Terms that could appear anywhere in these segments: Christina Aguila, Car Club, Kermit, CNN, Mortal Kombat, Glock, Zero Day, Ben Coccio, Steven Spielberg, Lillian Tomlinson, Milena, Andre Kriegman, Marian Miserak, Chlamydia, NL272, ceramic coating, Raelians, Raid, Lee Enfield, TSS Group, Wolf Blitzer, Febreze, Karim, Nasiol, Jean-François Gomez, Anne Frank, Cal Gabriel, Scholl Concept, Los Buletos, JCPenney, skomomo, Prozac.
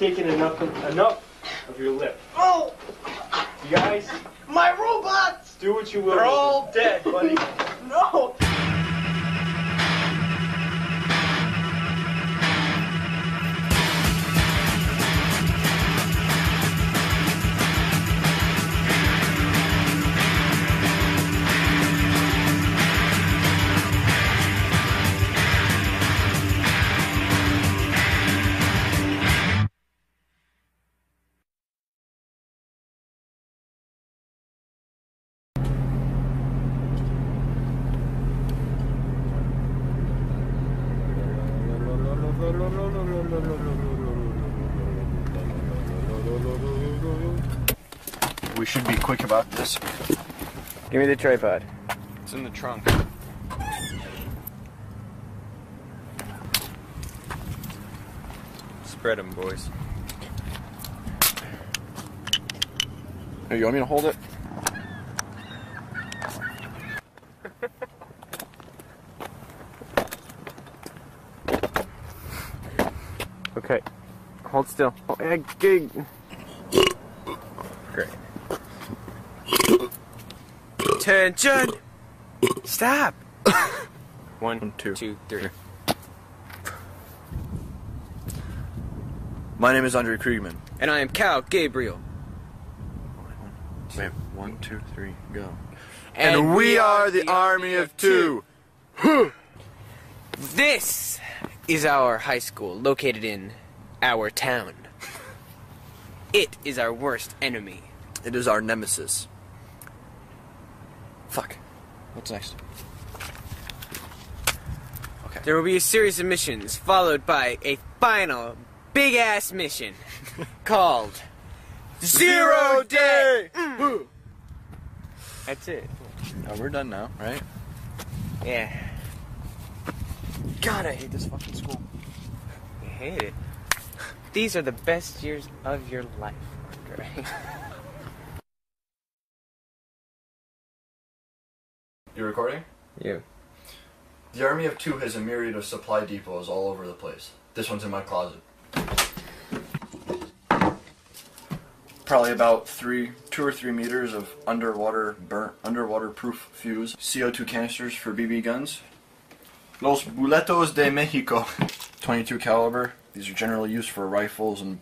taken enough of your lip. Oh! You guys? My robots! Do what you will. They're all dead, buddy. No! We should be quick about this. Give me the tripod. It's in the trunk. Spread them, boys. Hey, you want me to hold it? Okay. Hold still. Oh, gig. Great. Attention! Stop! 1, 2, 3. My name is Andre Kriegman. And I am Cal Gabriel. Wait, 1, 2, 3, go. And we are the Army of Two. This is our high school, located in our town. It is our worst enemy. It is our nemesis. Fuck. What's next? Okay. There will be a series of missions, followed by a final big-ass mission called Zero Day! Mm. That's it. No, we're done now, right? Yeah. God, I hate this fucking school. I hate it. These are the best years of your life, Andre. You recording? Yeah. The Army of Two has a myriad of supply depots all over the place. This one's in my closet. Probably about 2 or 3 meters of underwater-proof fuse, CO2 canisters for BB guns, Los Buletos de Mexico, 22 caliber. These are generally used for rifles and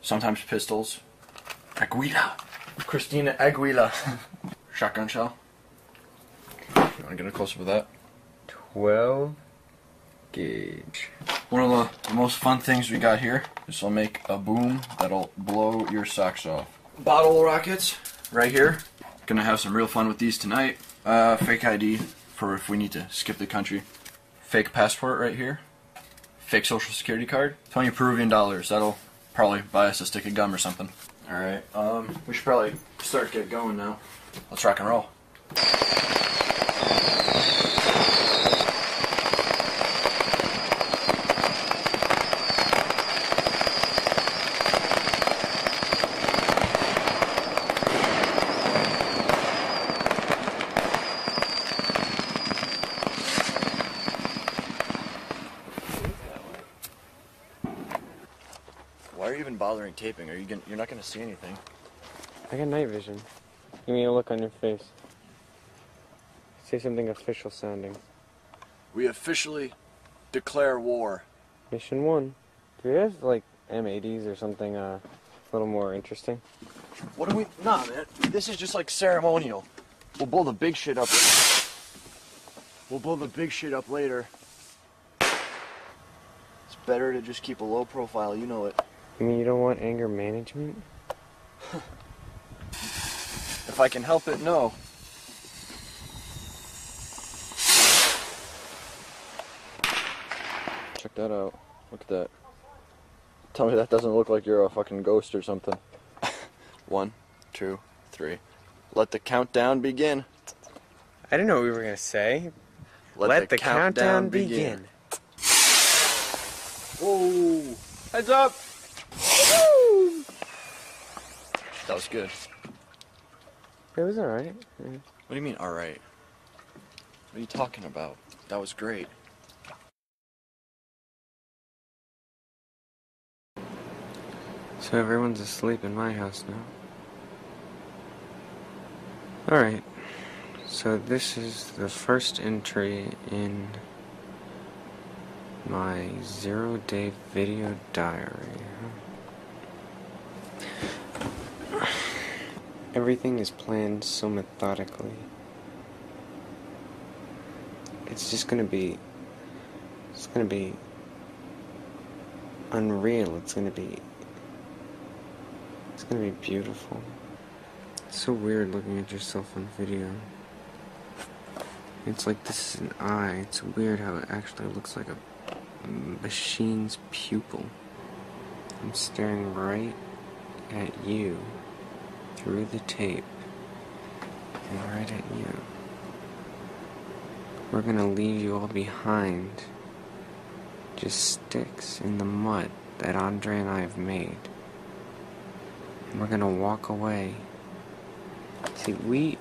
sometimes pistols. Aguila, Christina Aguila, shotgun shell. You want to get a close-up of that? 12 gauge. One of the most fun things we got here. This will make a boom that'll blow your socks off. Bottle rockets, right here. Gonna have some real fun with these tonight. Fake ID for if we need to skip the country. Fake passport right here. Fake social security card. 20 Peruvian dollars. That'll probably buy us a stick of gum or something. Alright, we should probably start get going now. Let's rock and roll. Why are you even bothering taping? Are you gonna, you're not going to see anything. I got night vision. Give me a look on your face. Say something official sounding. We officially declare war. Mission 1. Do you have, like, M80s or something a little more interesting? What do we... Nah, man. This is just, like, ceremonial. We'll blow the big shit up. We'll blow the big shit up later. It's better to just keep a low profile, you know it. You mean you don't want anger management? If I can help it, no. Check that out. Look at that. Tell me that doesn't look like you're a fucking ghost or something. 1, 2, 3. Let the countdown begin. I didn't know what we were going to say. Let the countdown begin. Whoa. Heads up. Woo! That was good. It was alright. Yeah. What do you mean, alright? What are you talking about? That was great. So everyone's asleep in my house now. Alright, so this is the first entry in my zero-day video diary. Everything is planned so methodically. It's just gonna be, it's gonna be unreal. It's gonna be beautiful. It's so weird looking at yourself on video. It's like this is an eye. It's weird how it actually looks like a machine's pupil. I'm staring right at you through the tape and right at you. We're gonna leave you all behind, just sticks in the mud that Andre and I have made. And we're gonna walk away. See, we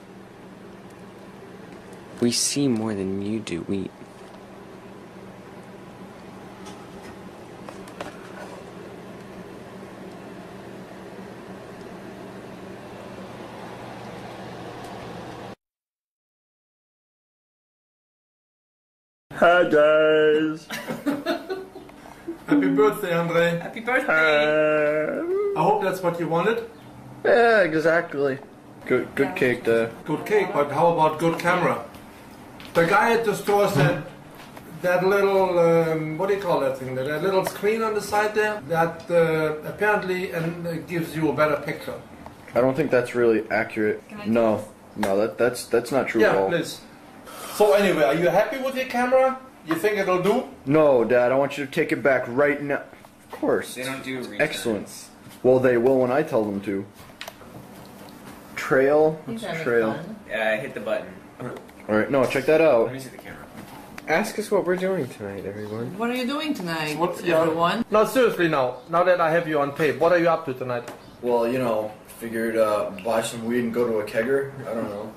see more than you do. Hi guys! Happy birthday, Andre! Happy birthday! I hope that's what you wanted. Yeah, exactly. Good cake there. Good cake, but how about good camera? The guy at the store said that little what do you call that thing? That little screen on the side there that apparently gives you a better picture. I don't think that's really accurate. No, that's not true at all. Yeah, please. So anyway, are you happy with your camera? You think it'll do? No, Dad, I want you to take it back right now. Of course. They don't do returns. Excellent. Well, they will when I tell them to. Trail. What's trail? Yeah, hit the button. Alright, no, check that out. Let me see the camera. Ask us what we're doing tonight, everyone. What are you doing tonight, everyone? No, seriously, now that I have you on tape, what are you up to tonight? Well, you know, figured buy some weed and go to a kegger. I don't know.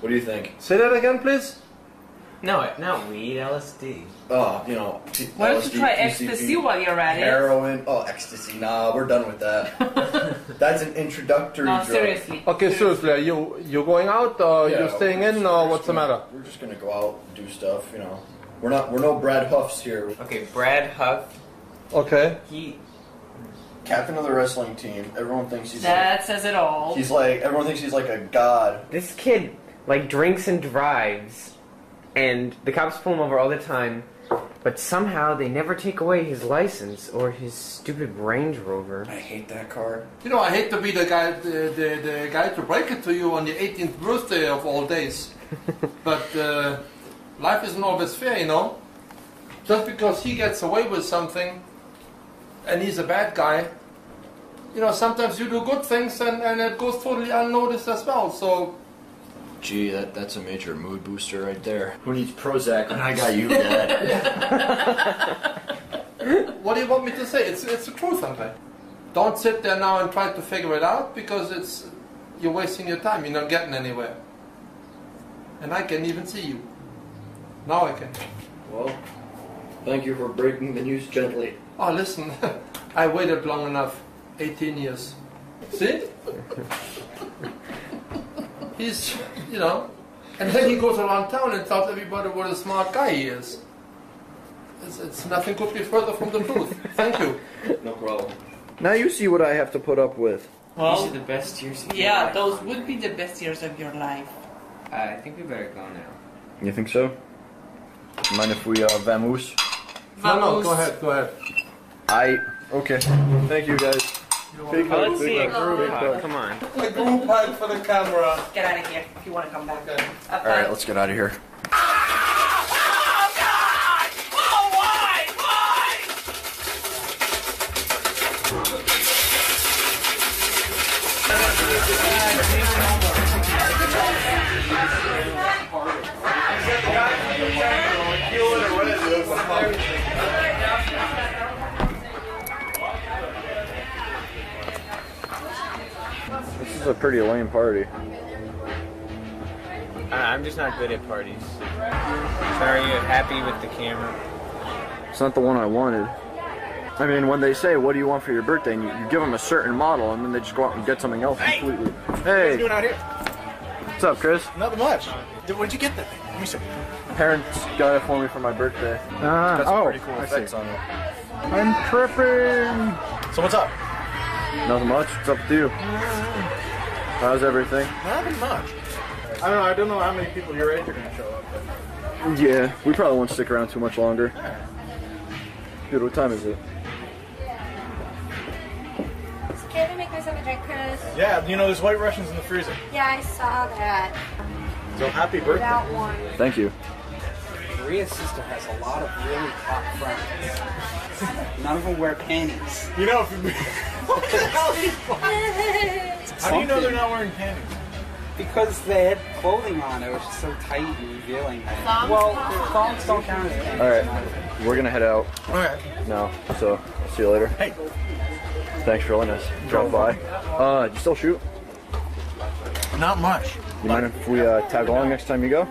What do you think? Say that again, please. No, not weed, LSD. Oh, you know, why don't you try ecstasy while you're at it? Heroin. Oh, ecstasy. Nah, we're done with that. That's an introductory drug. No, seriously. Okay, seriously, are you going out or you're staying in or what's the matter? We're just gonna go out and do stuff, you know. We're no Brad Huffs here. Okay, Brad Huff. Okay. He... captain of the wrestling team. Everyone thinks he's that like, says it all. He's like, everyone thinks he's like a god. This kid, like, drinks and drives. And the cops pull him over all the time, but somehow they never take away his license or his stupid Range Rover. I hate that car. You know, I hate to be the guy, the guy to break it to you on your 18th birthday of all days. But life isn't always fair, you know. Just because he gets away with something, and he's a bad guy, you know, sometimes you do good things and it goes totally unnoticed as well. So. Gee, that's a major mood booster right there. Who needs Prozac? And I got you, Dad. What do you want me to say? It's the truth, Andre. Don't sit there now and try to figure it out, because you're wasting your time. You're not getting anywhere. And I can even see you. Now I can. Well, thank you for breaking the news gently. Oh, listen, I waited long enough. 18 years. See? He's, you know, and then he goes around town and tells everybody what a smart guy he is. It's nothing could be further from the truth. Thank you. No problem. Now you see what I have to put up with. Well, these are the best years of your life. Yeah, those would be the best years of your life. I think we better go now. You think so? Mind if we vamoose? No, go ahead. Okay. Thank you, guys. Let's see it. Come on. The group hug for the camera. Get out of here if you want to come back. Okay. Alright, let's get out of here. Oh, God! Oh, why? This is a pretty lame party. I'm just not good at parties. Sorry, you're happy with the camera. It's not the one I wanted. I mean, when they say, what do you want for your birthday, and you give them a certain model, and then they just go out and get something else completely. Hey! What are you doing out here? What's up, Chris? Nothing much. Where'd you get that thing? Let me see. Parents got it for me for my birthday. That's pretty cool effects on it. I'm tripping! So what's up? Nothing much. What's up with you? How's everything? Nothing much. I don't know how many people your age are going to show up. But... yeah, we probably won't stick around too much longer. Dude, what time is it? So can I make myself a drink, Chris? Yeah, you know, there's White Russians in the freezer. Yeah, I saw that. So happy birthday. Without one. Thank you. Maria's sister has a lot of really hot friends. None of them wear panties. You know, what the hell is that? How do you know they're not wearing panties? Because they had clothing on, it was just so tight and revealing. Well, thongs don't count as panties. Alright, we're gonna head out. Alright. No, so, I'll see you later. Hey! Thanks for letting us drop by. Do you still shoot? Not much. You mind if we tag along next time you go?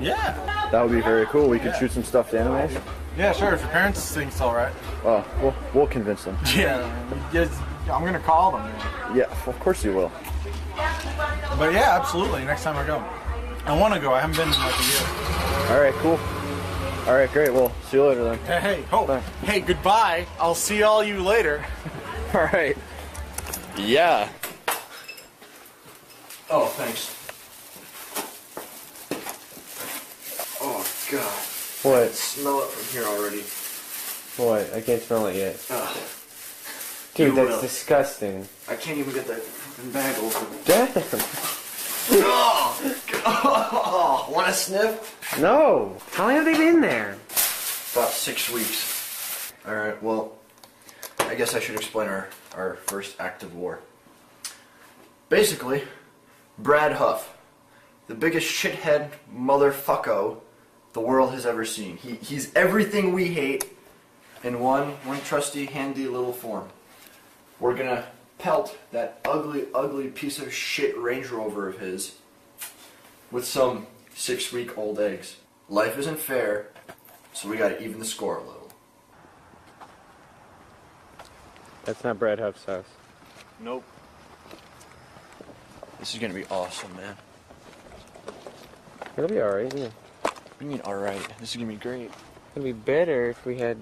Yeah. That would be very cool. We could shoot some stuffed animals. Yeah, sure. If your parents think it's all right. Oh, we'll convince them. Yeah. I'm going to call them. Yeah, of course you will. But yeah, absolutely. Next time I go. I want to go. I haven't been in like a year. All right, cool. All right, great. Well, see you later then. Hey, hey, goodbye. I'll see all you later. All right. Yeah. Oh, thanks. Oh, God. What? I can smell it from here already. What? I can't smell it yet. Ugh. Dude, that's disgusting. I can't even get that fucking bag open. Damn! Oh, God. Want to sniff? No! How long have they been there? About 6 weeks. Alright, well, I guess I should explain our first act of war. Basically, Brad Huff, the biggest shithead motherfucko the world has ever seen. He's everything we hate in one trusty, handy little form. We're gonna pelt that ugly, ugly piece of shit Range Rover of his with some 6-week-old eggs. Life isn't fair, so we gotta even the score a little. That's not Brad Huff's house. Nope. This is gonna be awesome, man. It'll be alright, yeah. I mean, alright. This is gonna be great. It'd be better if we had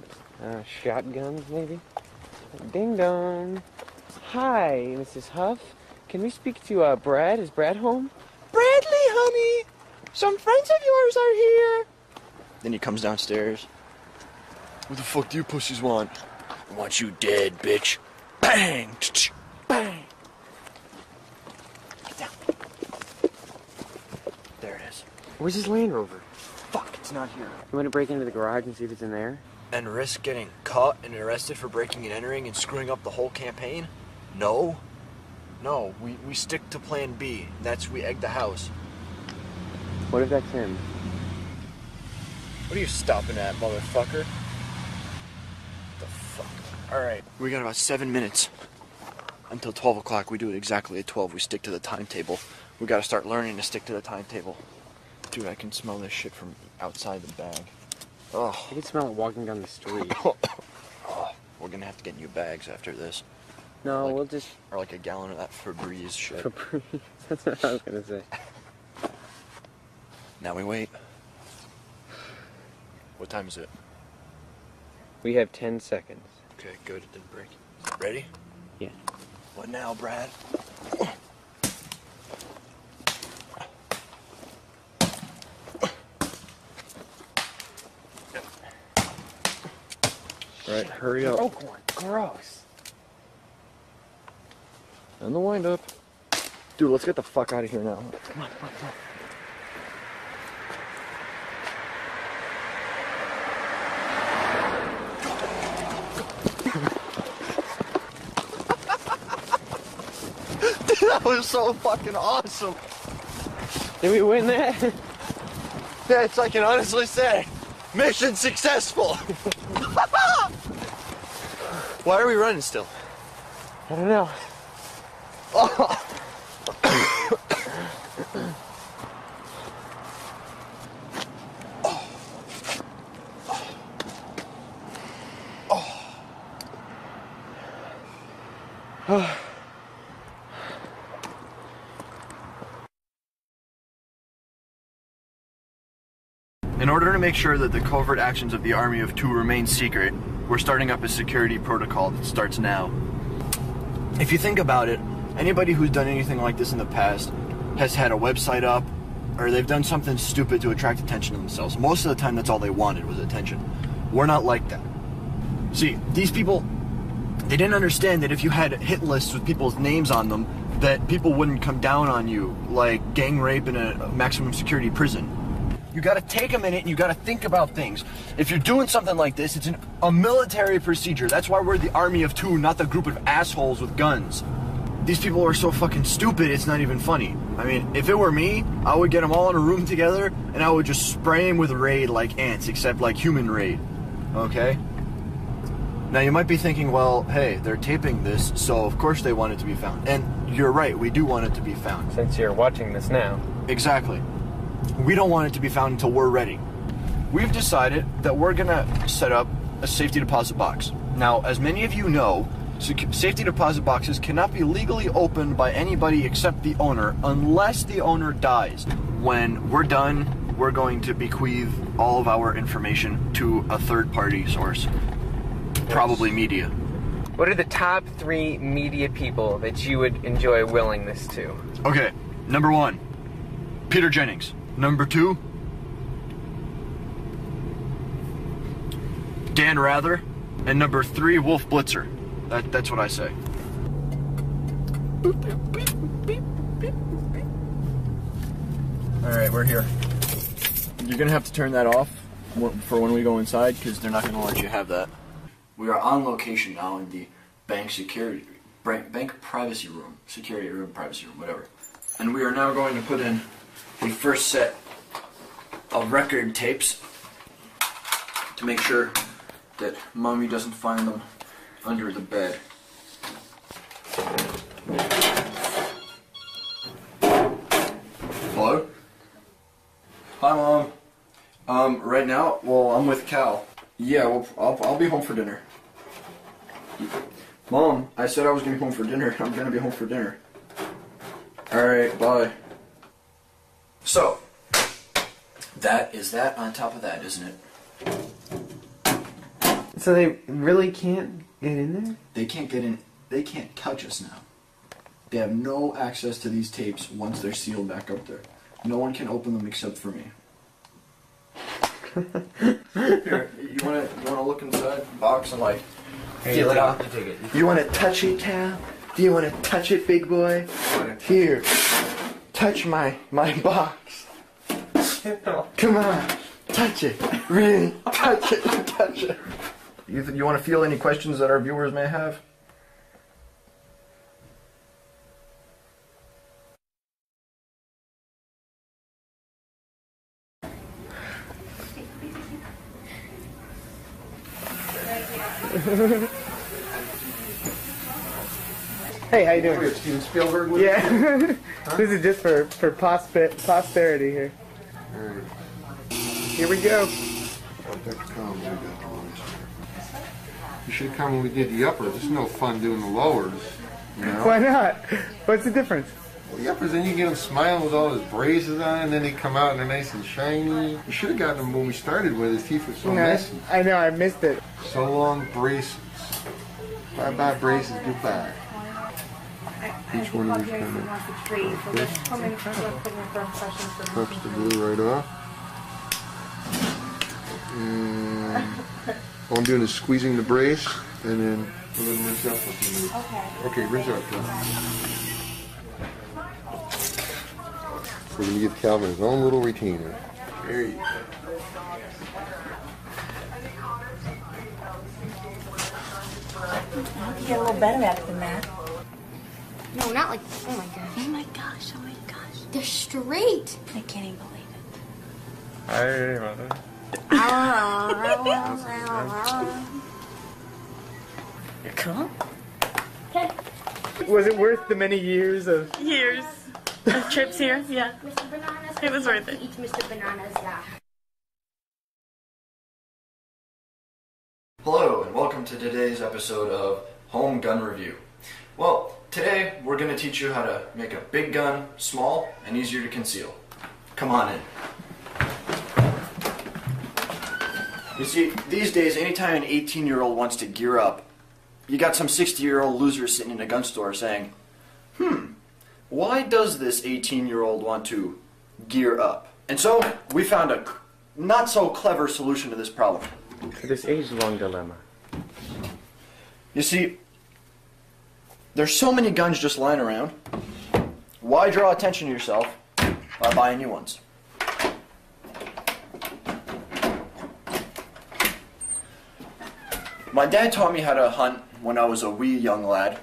shotguns, maybe. Ding dong. Hi, Mrs. Huff. Can we speak to Brad? Is Brad home? Bradley, honey! Some friends of yours are here! Then he comes downstairs. What the fuck do you pussies want? I want you dead, bitch. Bang! Bang! Get down. There it is. Where's his Land Rover? Fuck, it's not here. You want to break into the garage and see if it's in there? And risk getting caught and arrested for breaking and entering and screwing up the whole campaign? No. No, we stick to plan B. That's we egg the house. What if that's him? What are you stopping at, motherfucker? The fuck? Alright, we got about 7 minutes. Until 12 o'clock, we do it exactly at 12. We stick to the timetable. We gotta start learning to stick to the timetable. Dude, I can smell this shit from outside the bag. Oh, I can smell it walking down the street. Oh, we're gonna have to get new bags after this. No, like, we'll just... or like a gallon of that Febreze shit. Febreze? That's what I was gonna say. Now we wait. What time is it? We have 10 seconds. Okay, good. It didn't break. Ready? Yeah. What now, Brad? Right, hurry up. Broke one. Gross. And the wind up. Dude, let's get the fuck out of here now. Come on, come on, come on. Dude, that was so fucking awesome. Did we win that? Yeah, it's I can honestly say, mission successful. Why are we running still? I don't know. Oh. Oh. Oh. In order to make sure that the covert actions of the Army of Two remain secret, we're starting up a security protocol that starts now. If you think about it, anybody who's done anything like this in the past has had a website up, or they've done something stupid to attract attention to themselves. Most of the time, that's all they wanted was attention. We're not like that. See, these people, they didn't understand that if you had hit lists with people's names on them, that people wouldn't come down on you like gang rape in a maximum security prison. You gotta take a minute and you gotta think about things. If you're doing something like this, it's a military procedure. That's why we're the Army of Two, not the group of assholes with guns. These people are so fucking stupid, it's not even funny. I mean, if it were me, I would get them all in a room together and I would just spray them with Raid like ants, except like human Raid. Okay? Now you might be thinking, well, hey, they're taping this, so of course they want it to be found. And you're right, we do want it to be found. Since you're watching this now. Exactly. We don't want it to be found until we're ready. We've decided that we're gonna set up a safety deposit box. Now, as many of you know, safety deposit boxes cannot be legally opened by anybody except the owner, unless the owner dies. When we're done, we're going to bequeath all of our information to a third-party source, probably media. What are the top three media people that you would enjoy willing this to? Okay, number one, Peter Jennings. Number two, Dan Rather. And number three, Wolf Blitzer. That's what I say. Alright, we're here. You're gonna have to turn that off for when we go inside, because they're not gonna let you have that. We are on location now in the bank privacy room, whatever. And we are now going to put in the first set of record tapes to make sure that Mommy doesn't find them under the bed. Hello? Hi, Mom. Right now, well, I'm with Cal. Yeah, well, I'll be home for dinner. Mom, I said I was gonna be home for dinner. I'm gonna be home for dinner. Alright, bye. So, that is that on top of that, isn't it? So they really can't get in there? They can't get in. They can't touch us now. They have no access to these tapes once they're sealed back up there. No one can open them except for me. Here, you wanna look inside the box and like feel it out? You wanna touch it, Cal? Do you wanna touch it, big boy? Here. Touch my box. Come on, touch it. Really, touch it, touch it. You want to feel any questions that our viewers may have? Hey, how you doing? We're Steven Spielberg. Yeah. Huh? This is just for posterity here. All right. Here we go. You should come when we did the uppers. It's no fun doing the lowers. You know? Why not? What's the difference? Well, the uppers, then you get them smiling with all his braces on, and then they come out and they're nice and shiny. You should have gotten them when we started with. His teeth were so messy. I know, I missed it. So long, braces. Bye-bye, braces. Goodbye. Each one of these kind of pops the glue right off. And all I'm doing is squeezing the brace and then a little rinse up. Okay, rinse up. We're going to give Calvin his own little retainer. There you go. I can get a little better at it than that. No, not like this. Oh my gosh. Oh my gosh, oh my gosh. They're straight. I can't even believe it. Hey, mother. Cool. Okay. Was it worth the many years of... Years. Of trips here? Yeah. Mr. Bananas. It was worth it. Eat Mr. Bananas, yeah. Hello, and welcome to today's episode of Home Gun Review. Well, today, we're going to teach you how to make a big gun small and easier to conceal. Come on in. You see, these days, anytime an 18-year-old wants to gear up, you got some 60-year-old loser sitting in a gun store saying, why does this 18-year-old want to gear up? And so, we found a not-so-clever solution to this problem. This age-long dilemma. You see, there's so many guns just lying around. Why draw attention to yourself by buying new ones? My dad taught me how to hunt when I was a wee young lad,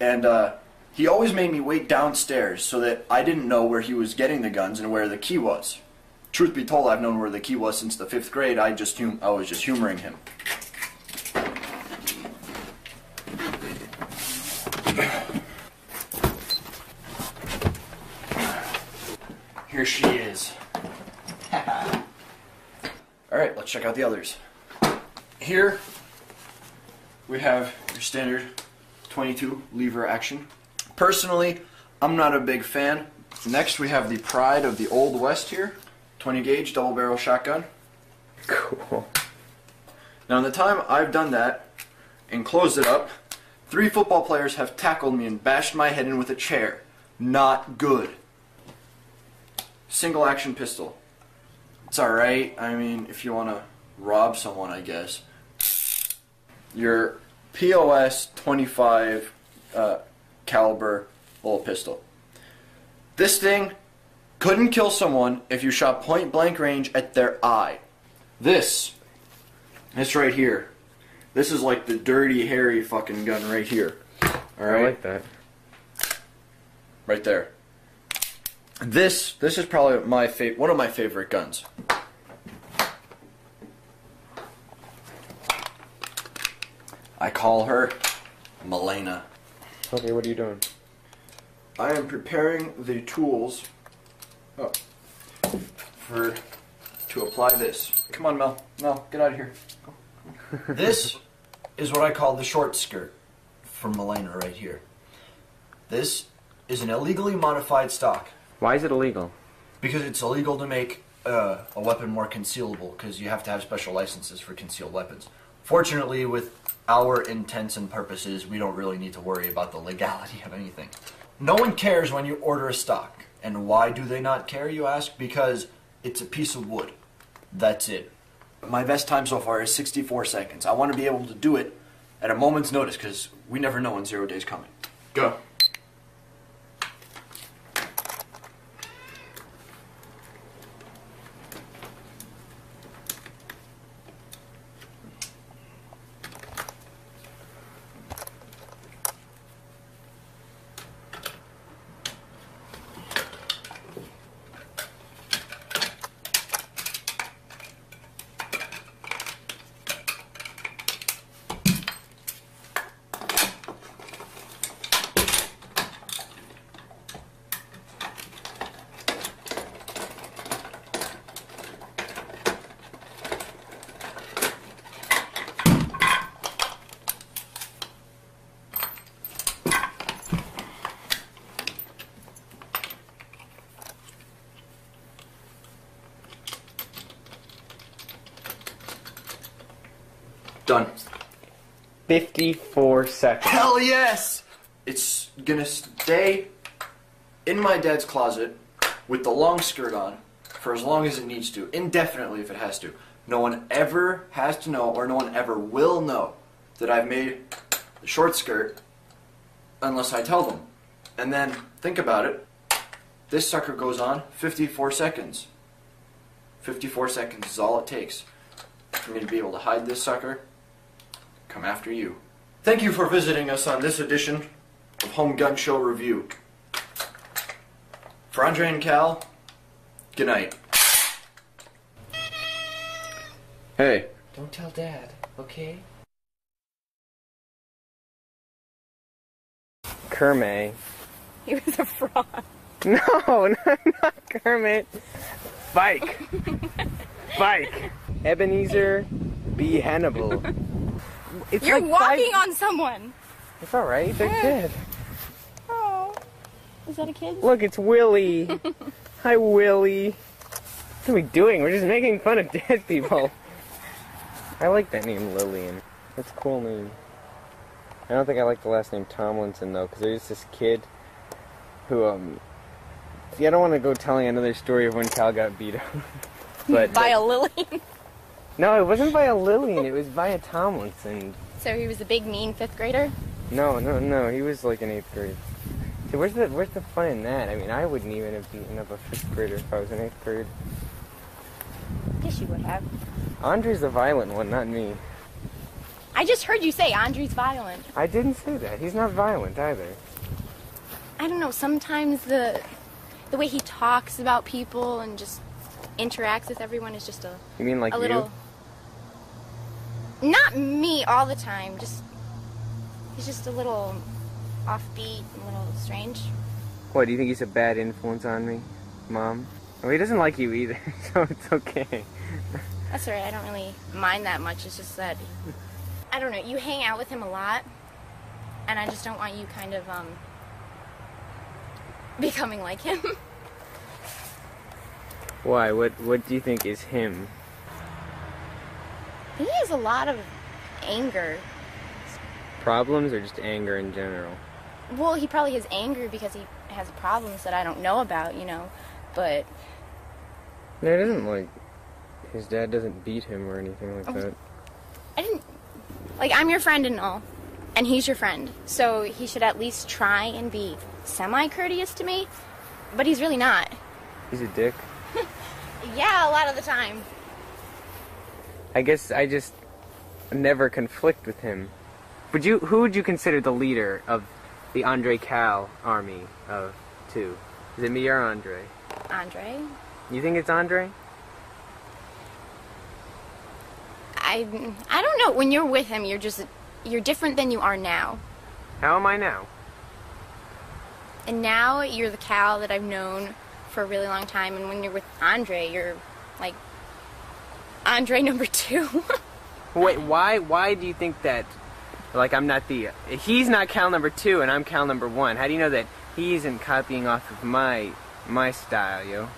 and he always made me wait downstairs so that I didn't know where he was getting the guns and where the key was. Truth be told, I've known where the key was since the 5th grade. I was just humoring him. Here she is. All right, let's check out the others. Here we have your standard 22 lever action. Personally, I'm not a big fan. Next, we have the pride of the Old West here. 20 gauge double barrel shotgun. Cool. Now, in the time I've done that and closed it up, 3 football players have tackled me and bashed my head in with a chair. Not good. Single action pistol. It's alright. I mean, if you want to rob someone, I guess. Your POS 25 caliber little pistol. This thing couldn't kill someone if you shot point blank range at their eye. This right here. This is like the dirty, hairy fucking gun right here. Alright? I like that. Right there. This is probably my one of my favorite guns. I call her Milena. Okay, what are you doing? I am preparing the tools to apply this. Come on, Mel. Mel, get out of here. This is what I call the short skirt from Milena right here. This is an illegally modified stock. Why is it illegal? Because it's illegal to make a weapon more concealable, because you have to have special licenses for concealed weapons. Fortunately, with our intents and purposes, we don't really need to worry about the legality of anything. No one cares when you order a stock. And why do they not care, you ask? Because it's a piece of wood. That's it. My best time so far is 64 seconds. I want to be able to do it at a moment's notice, because we never know when Zero Day's coming. Go. Done. 54 seconds. Hell yes! It's gonna stay in my dad's closet with the long skirt on for as long as it needs to, indefinitely if it has to. No one ever has to know, or no one ever will know, that I've made the short skirt unless I tell them. And then, think about it, this sucker goes on 54 seconds. 54 seconds is all it takes for me to be able to hide this sucker. Come after you. Thank you for visiting us on this edition of Home Gun Show Review. For Andre and Cal, good night. Hey. Don't tell Dad, okay? Kermit. He was a fraud. No, not Kermit. Bike. Bike. Ebenezer B. Hannibal. It's you're like walking on someone. It's all right. They're good. Oh, is that a kid? Look, it's Willie. Hi, Willie. What are we doing? We're just making fun of dead people. I like that name, Lillian. That's a cool name. I don't think I like the last name Tomlinson, though, because there's this kid who, See, I don't want to go telling another story of when Cal got beat up. But, by a Lillian? No, it wasn't by a Lillian. It was by a Tomlinson. So he was a big, mean fifth grader? No. He was like an eighth grader. See, where's the fun in that? I mean, I wouldn't even have beaten up a fifth grader if I was an eighth grader. Yes, you would have. Andre's the violent one, not me. I just heard you say Andre's violent. I didn't say that. He's not violent either. I don't know. Sometimes the way he talks about people and just interacts with everyone is just a... You mean like a little... You? Not me all the time. Just he's just a little offbeat, a little strange. What, do you think he's a bad influence on me, Mom? Well, he doesn't like you either, so it's okay. That's all right. I don't really mind that much. It's just that... I don't know. You hang out with him a lot, and I just don't want you kind of, becoming like him. Why? What do you think is him? He has a lot of anger. Problems or just anger in general? Well, he probably has anger because he has problems that I don't know about, you know, but... No, it isn't like... His dad doesn't beat him or anything like that. I didn't... Like, I'm your friend and all, and he's your friend, so he should at least try and be semi-courteous to me, but he's really not. He's a dick? Yeah, a lot of the time. I guess I just never conflict with him. Who would you consider the leader of the Andre Cal Army of Two? Is it me or Andre? Andre. You think it's Andre? I don't know. When you're with him, you're different than you are now. How am I now? And now you're the Cal that I've known for a really long time, and when you're with Andre, you're like Andre number 2. Wait, why do you think that? Like, I'm not the... He's not Cal number 2, and I'm Cal number 1. How do you know that he isn't copying off of my style, yo?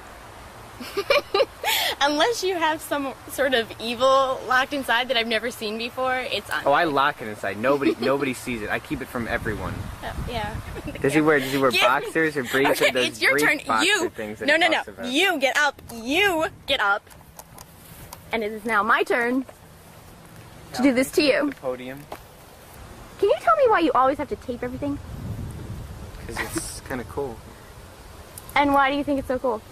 Unless you have some sort of evil locked inside that I've never seen before, it's Andre. Oh, I lock it inside. Nobody sees it. I keep it from everyone. Oh, yeah. Does he wear boxers or briefs? Okay, or those... it's your turn. You. No. You get up. You get up. And it is now my turn to do this to you. The podium. Can you tell me why you always have to tape everything? Because it's kind of cool. And why do you think it's so cool?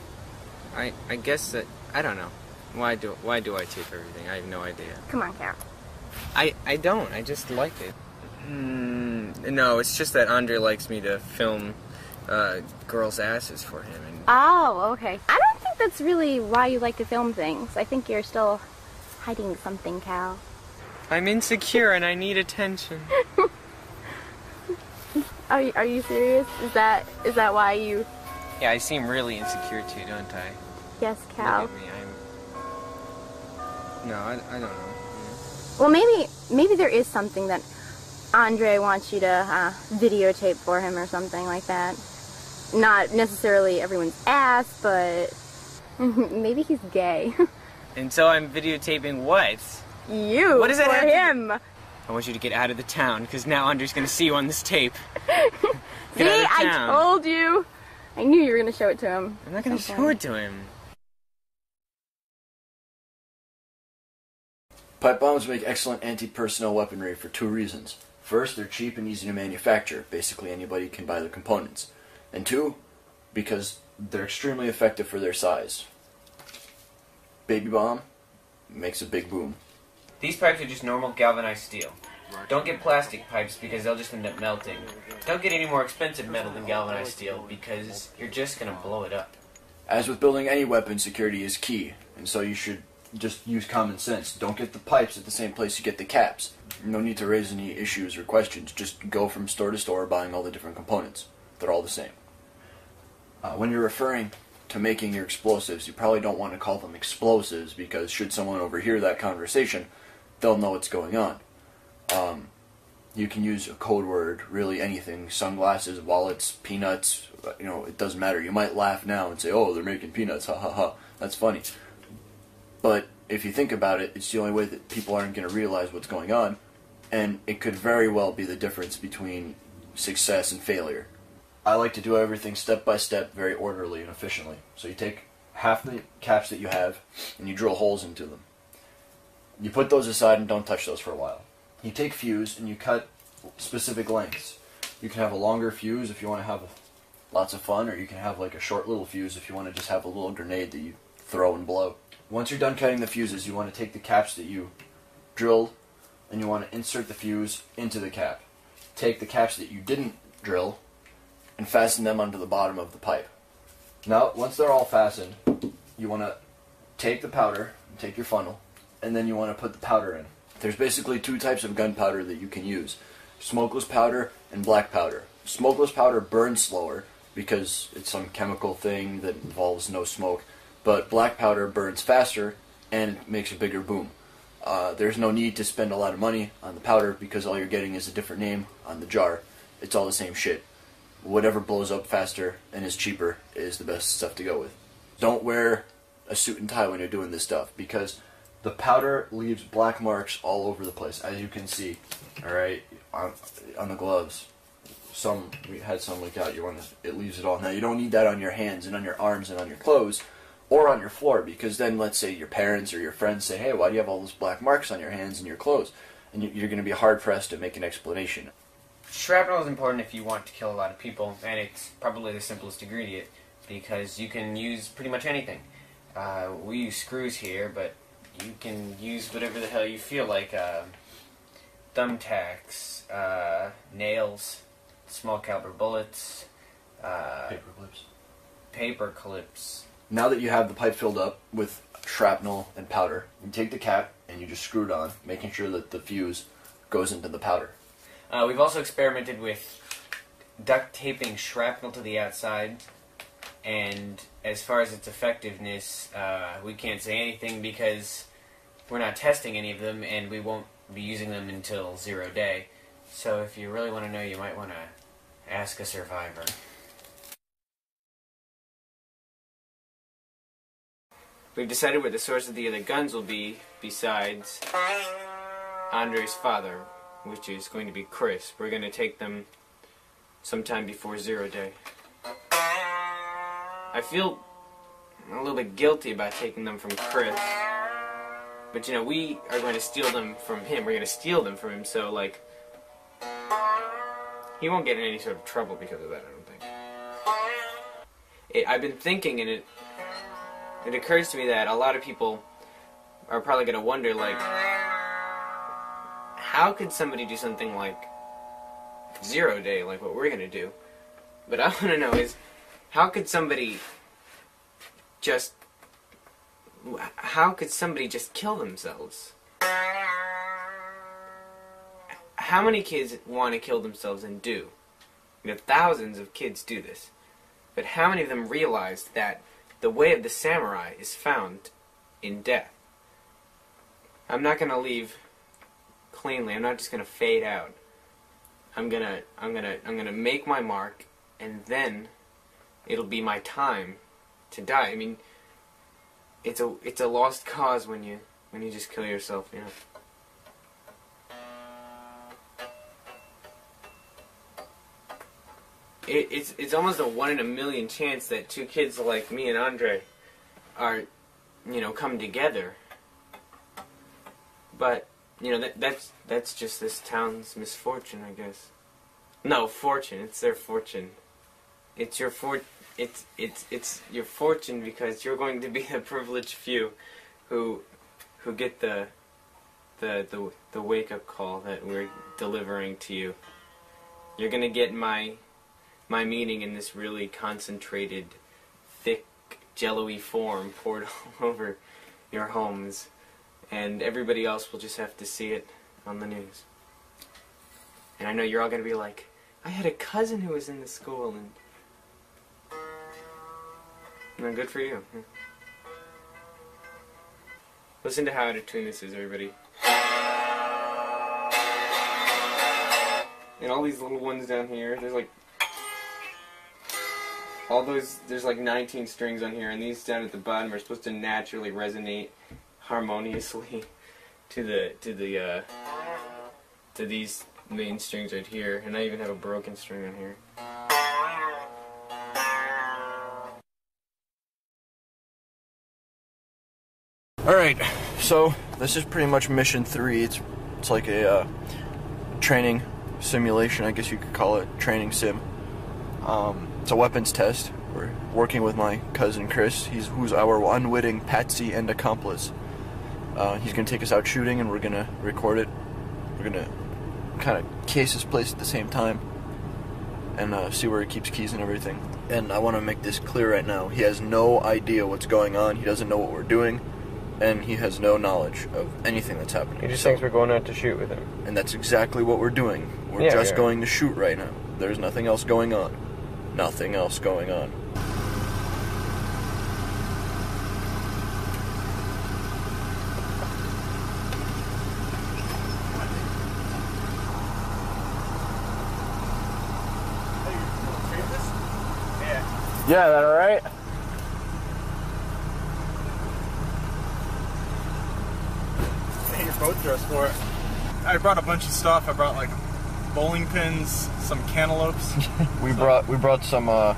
I guess that... I don't know. Why do I tape everything? I have no idea. Come on, Cal. I don't. I just like it. No, it's just that Andre likes me to film girls' asses for him. And... Oh, okay. I don't think that's really why you like to film things. I think you're still hiding something, Cal. I'm insecure and I need attention. Are you serious? Is that why you... Yeah, I seem really insecure too, don't I? Yes, Cal. Look at me, I don't know. Yeah. Well, maybe there is something that Andre wants you to videotape for him or something like that. Not necessarily everyone's ass, but maybe he's gay. And so I'm videotaping what? You. What does that have to do with him? I want you to get out of the town, because now Andre's going to see you on this tape. See, I told you. I knew you were going to show it to him. I'm not going to show it to him. Pipe bombs make excellent anti-personnel weaponry for two reasons. First, they're cheap and easy to manufacture. Basically, anybody can buy the components. And two, because they're extremely effective for their size. Baby bomb makes a big boom. These pipes are just normal galvanized steel. Don't get plastic pipes because they'll just end up melting. Don't get any more expensive metal than galvanized steel because you're just going to blow it up. As with building any weapon, security is key, and so you should just use common sense. Don't get the pipes at the same place you get the caps. No need to raise any issues or questions. Just go from store to store buying all the different components. They're all the same. When you're referring to making your explosives, you probably don't want to call them explosives because should someone overhear that conversation, they'll know what's going on. You can use a code word, really anything, sunglasses, wallets, peanuts, you know, it doesn't matter. You might laugh now and say, oh, they're making peanuts, ha ha ha, that's funny. But if you think about it, it's the only way that people aren't going to realize what's going on, and it could very well be the difference between success and failure. I like to do everything step by step, very orderly and efficiently. So you take half the caps that you have, and you drill holes into them. You put those aside and don't touch those for a while. You take fuse and you cut specific lengths. You can have a longer fuse if you want to have lots of fun, or you can have like a short little fuse if you want to just have a little grenade that you throw and blow. Once you're done cutting the fuses, you want to take the caps that you drilled and you want to insert the fuse into the cap. Take the caps that you didn't drill and fasten them onto the bottom of the pipe. Now, once they're all fastened, you want to take the powder, take your funnel, and then you want to put the powder in. There's basically two types of gunpowder that you can use: smokeless powder and black powder. Smokeless powder burns slower because it's some chemical thing that involves no smoke, but black powder burns faster and makes a bigger boom. There's no need to spend a lot of money on the powder because all you're getting is a different name on the jar. It's all the same shit. Whatever blows up faster and is cheaper is the best stuff to go with. Don't wear a suit and tie when you're doing this stuff because the powder leaves black marks all over the place, as you can see, alright, on the gloves. Some, we had some leak out, it leaves it all. Now, you don't need that on your hands and on your arms and on your clothes or on your floor, because then, let's say, your parents or your friends say, hey, why do you have all those black marks on your hands and your clothes? And you're going to be hard-pressed to make an explanation. Shrapnel is important if you want to kill a lot of people, and it's probably the simplest ingredient, because you can use pretty much anything. We use screws here, but you can use whatever the hell you feel like, thumbtacks, nails, small caliber bullets, paper clips. Now that you have the pipe filled up with shrapnel and powder, you take the cap and you just screw it on, making sure that the fuse goes into the powder. We've also experimented with duct taping shrapnel to the outside, and as far as its effectiveness, we can't say anything because we're not testing any of them, and we won't be using them until Zero Day. So if you really want to know, you might want to ask a survivor. We've decided where the source of the other guns will be, besides Andre's father, which is going to be Chris. We're going to take them sometime before Zero Day. I feel a little bit guilty about taking them from Chris, but you know, we are going to steal them from him. We're going to steal them from him, so like, he won't get in any sort of trouble because of that, I don't think. I've been thinking, and it occurs to me that a lot of people are probably going to wonder, like, how could somebody do something like Zero Day, like what we're going to do? But I want to know is, how could somebody just kill themselves? How many kids want to kill themselves and do? You know, thousands of kids do this. But how many of them realize that the way of the samurai is found in death? I'm not going to leave cleanly. I'm not just going to fade out. I'm going to make my mark, and then it'll be my time to die. I mean, it's a lost cause when you just kill yourself, you know. It's almost a 1 in a million chance that two kids like me and Andre are, you know, come together. But you know, that's just this town's misfortune, I guess. No, fortune. It's their fortune. It's your fortune. It's your fortune because you're going to be the privileged few who get the wake-up call that we're delivering to you. You're gonna get my meaning in this really concentrated, thick, jello-y form poured all over your homes, and everybody else will just have to see it on the news. And I know you're all gonna be like, I had a cousin who was in the school, and no, good for you. Yeah. Listen to how out of tune this is, everybody. And all these little ones down here, there's like all those, there's like 19 strings on here, and these down at the bottom are supposed to naturally resonate harmoniously to these main strings right here, and I even have a broken string on here. Alright, so this is pretty much mission 3. It's like a training simulation, I guess you could call it, training sim. It's a weapons test. We're working with my cousin Chris, who's our unwitting patsy and accomplice. He's going to take us out shooting, and we're going to record it. We're going to kind of case this place at the same time and see where he keeps keys and everything. And I want to make this clear right now. He has no idea what's going on. He doesn't know what we're doing, and he has no knowledge of anything that's happening. He just thinks we're going out to shoot with him. And that's exactly what we're doing. We're just going to shoot right now. There's nothing else going on. Nothing else going on. Yeah, that all right? Hey, you're both dressed for it. I brought a bunch of stuff. I brought like bowling pins, some cantaloupes. we brought some a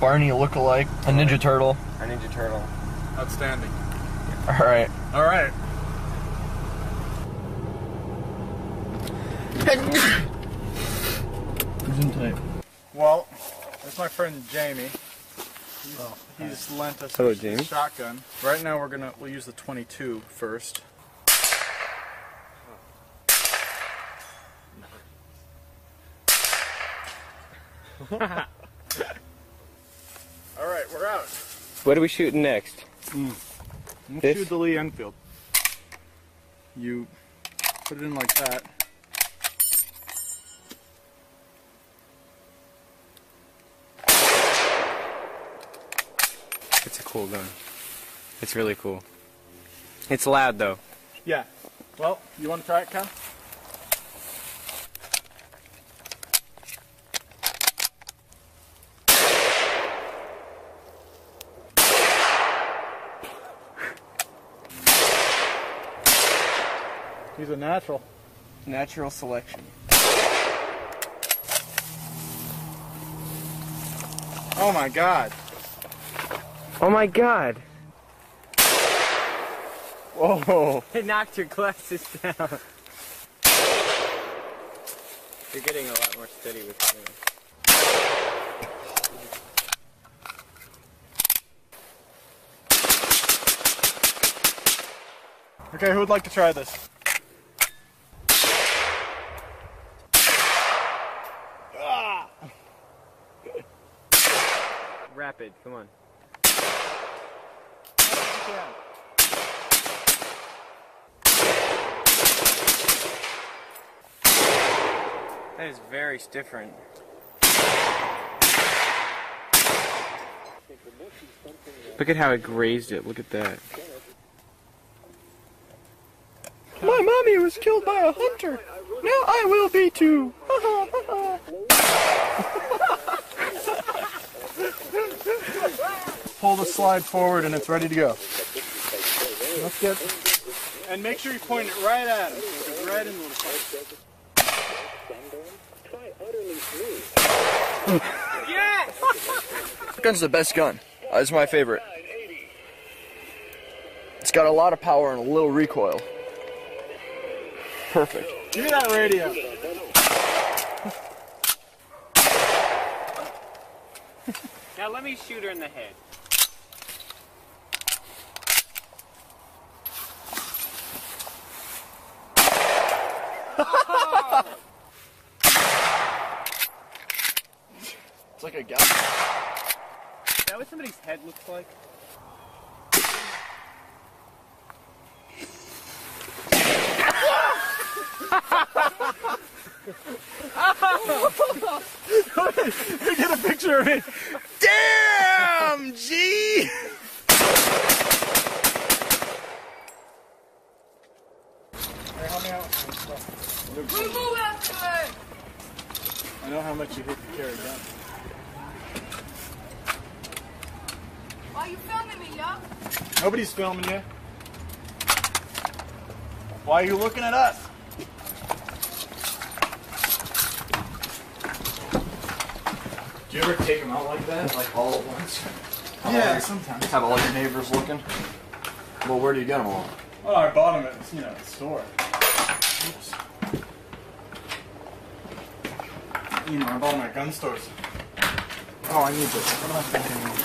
Barney lookalike, a Ninja Turtle. A Ninja Turtle. Outstanding. All right. All right. Well, that's my friend Jamie. He's lent us a shotgun. Right now we'll use the 22 first. All right, we're out. What are we shooting next? I'm gonna shoot the Lee Enfield. You put it in like that. It's a cool gun. It's really cool. It's loud though. Yeah. Well, you want to try it, Cal? He's a natural. Natural selection. Oh my god. Oh my god. Whoa. It knocked your glasses down. You're getting a lot more steady with me. Okay, who would like to try this? Rapid, come on. That is very different. Look at how it grazed it. Look at that. My mommy was killed by a hunter. Now I will be too. Pull the slide forward and it's ready to go. Let's get it. And make sure you point it right at him. Right in the little place. Yes! This gun's the best gun. It's my favorite. It's got a lot of power and a little recoil. Perfect. Give me that radio. Now let me shoot her in the head. Oh. It's like a gun. Is that what somebody's head looks like? You get a picture of it. Damn, G! I know how much you hit to carry down. Why are you filming me, yo? Nobody's filming you. Why are you looking at us? Do you ever take them out like that? Like all at once? Yeah, sometimes. Have all your neighbors looking? Well, where do you get them all? Well, I bought them at, you know, the store. Oops. You know, I bought them at gun stores. Oh, I need this. What am I thinking?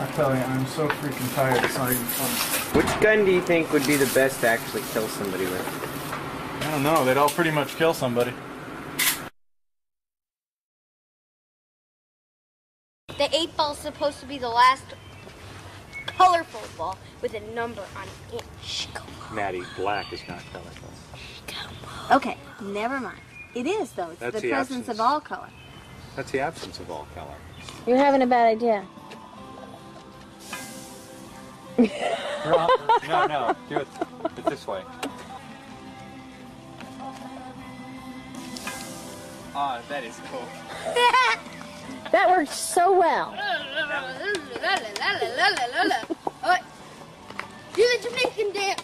I tell you, I'm so freaking tired. It's not even fun. Which gun do you think would be the best to actually kill somebody with? I don't know. They'd all pretty much kill somebody. The 8-ball's supposed to be the last colorful ball with a number on it. Shh, come on. Maddie, black is not colorful. Shh, come on. Okay, never mind. It is, though. It's the presence of all color. That's the absence of all color. You're having a bad idea. No, no. Do it this way. Ah, that is cool. That worked so well. Do the Jamaican dance.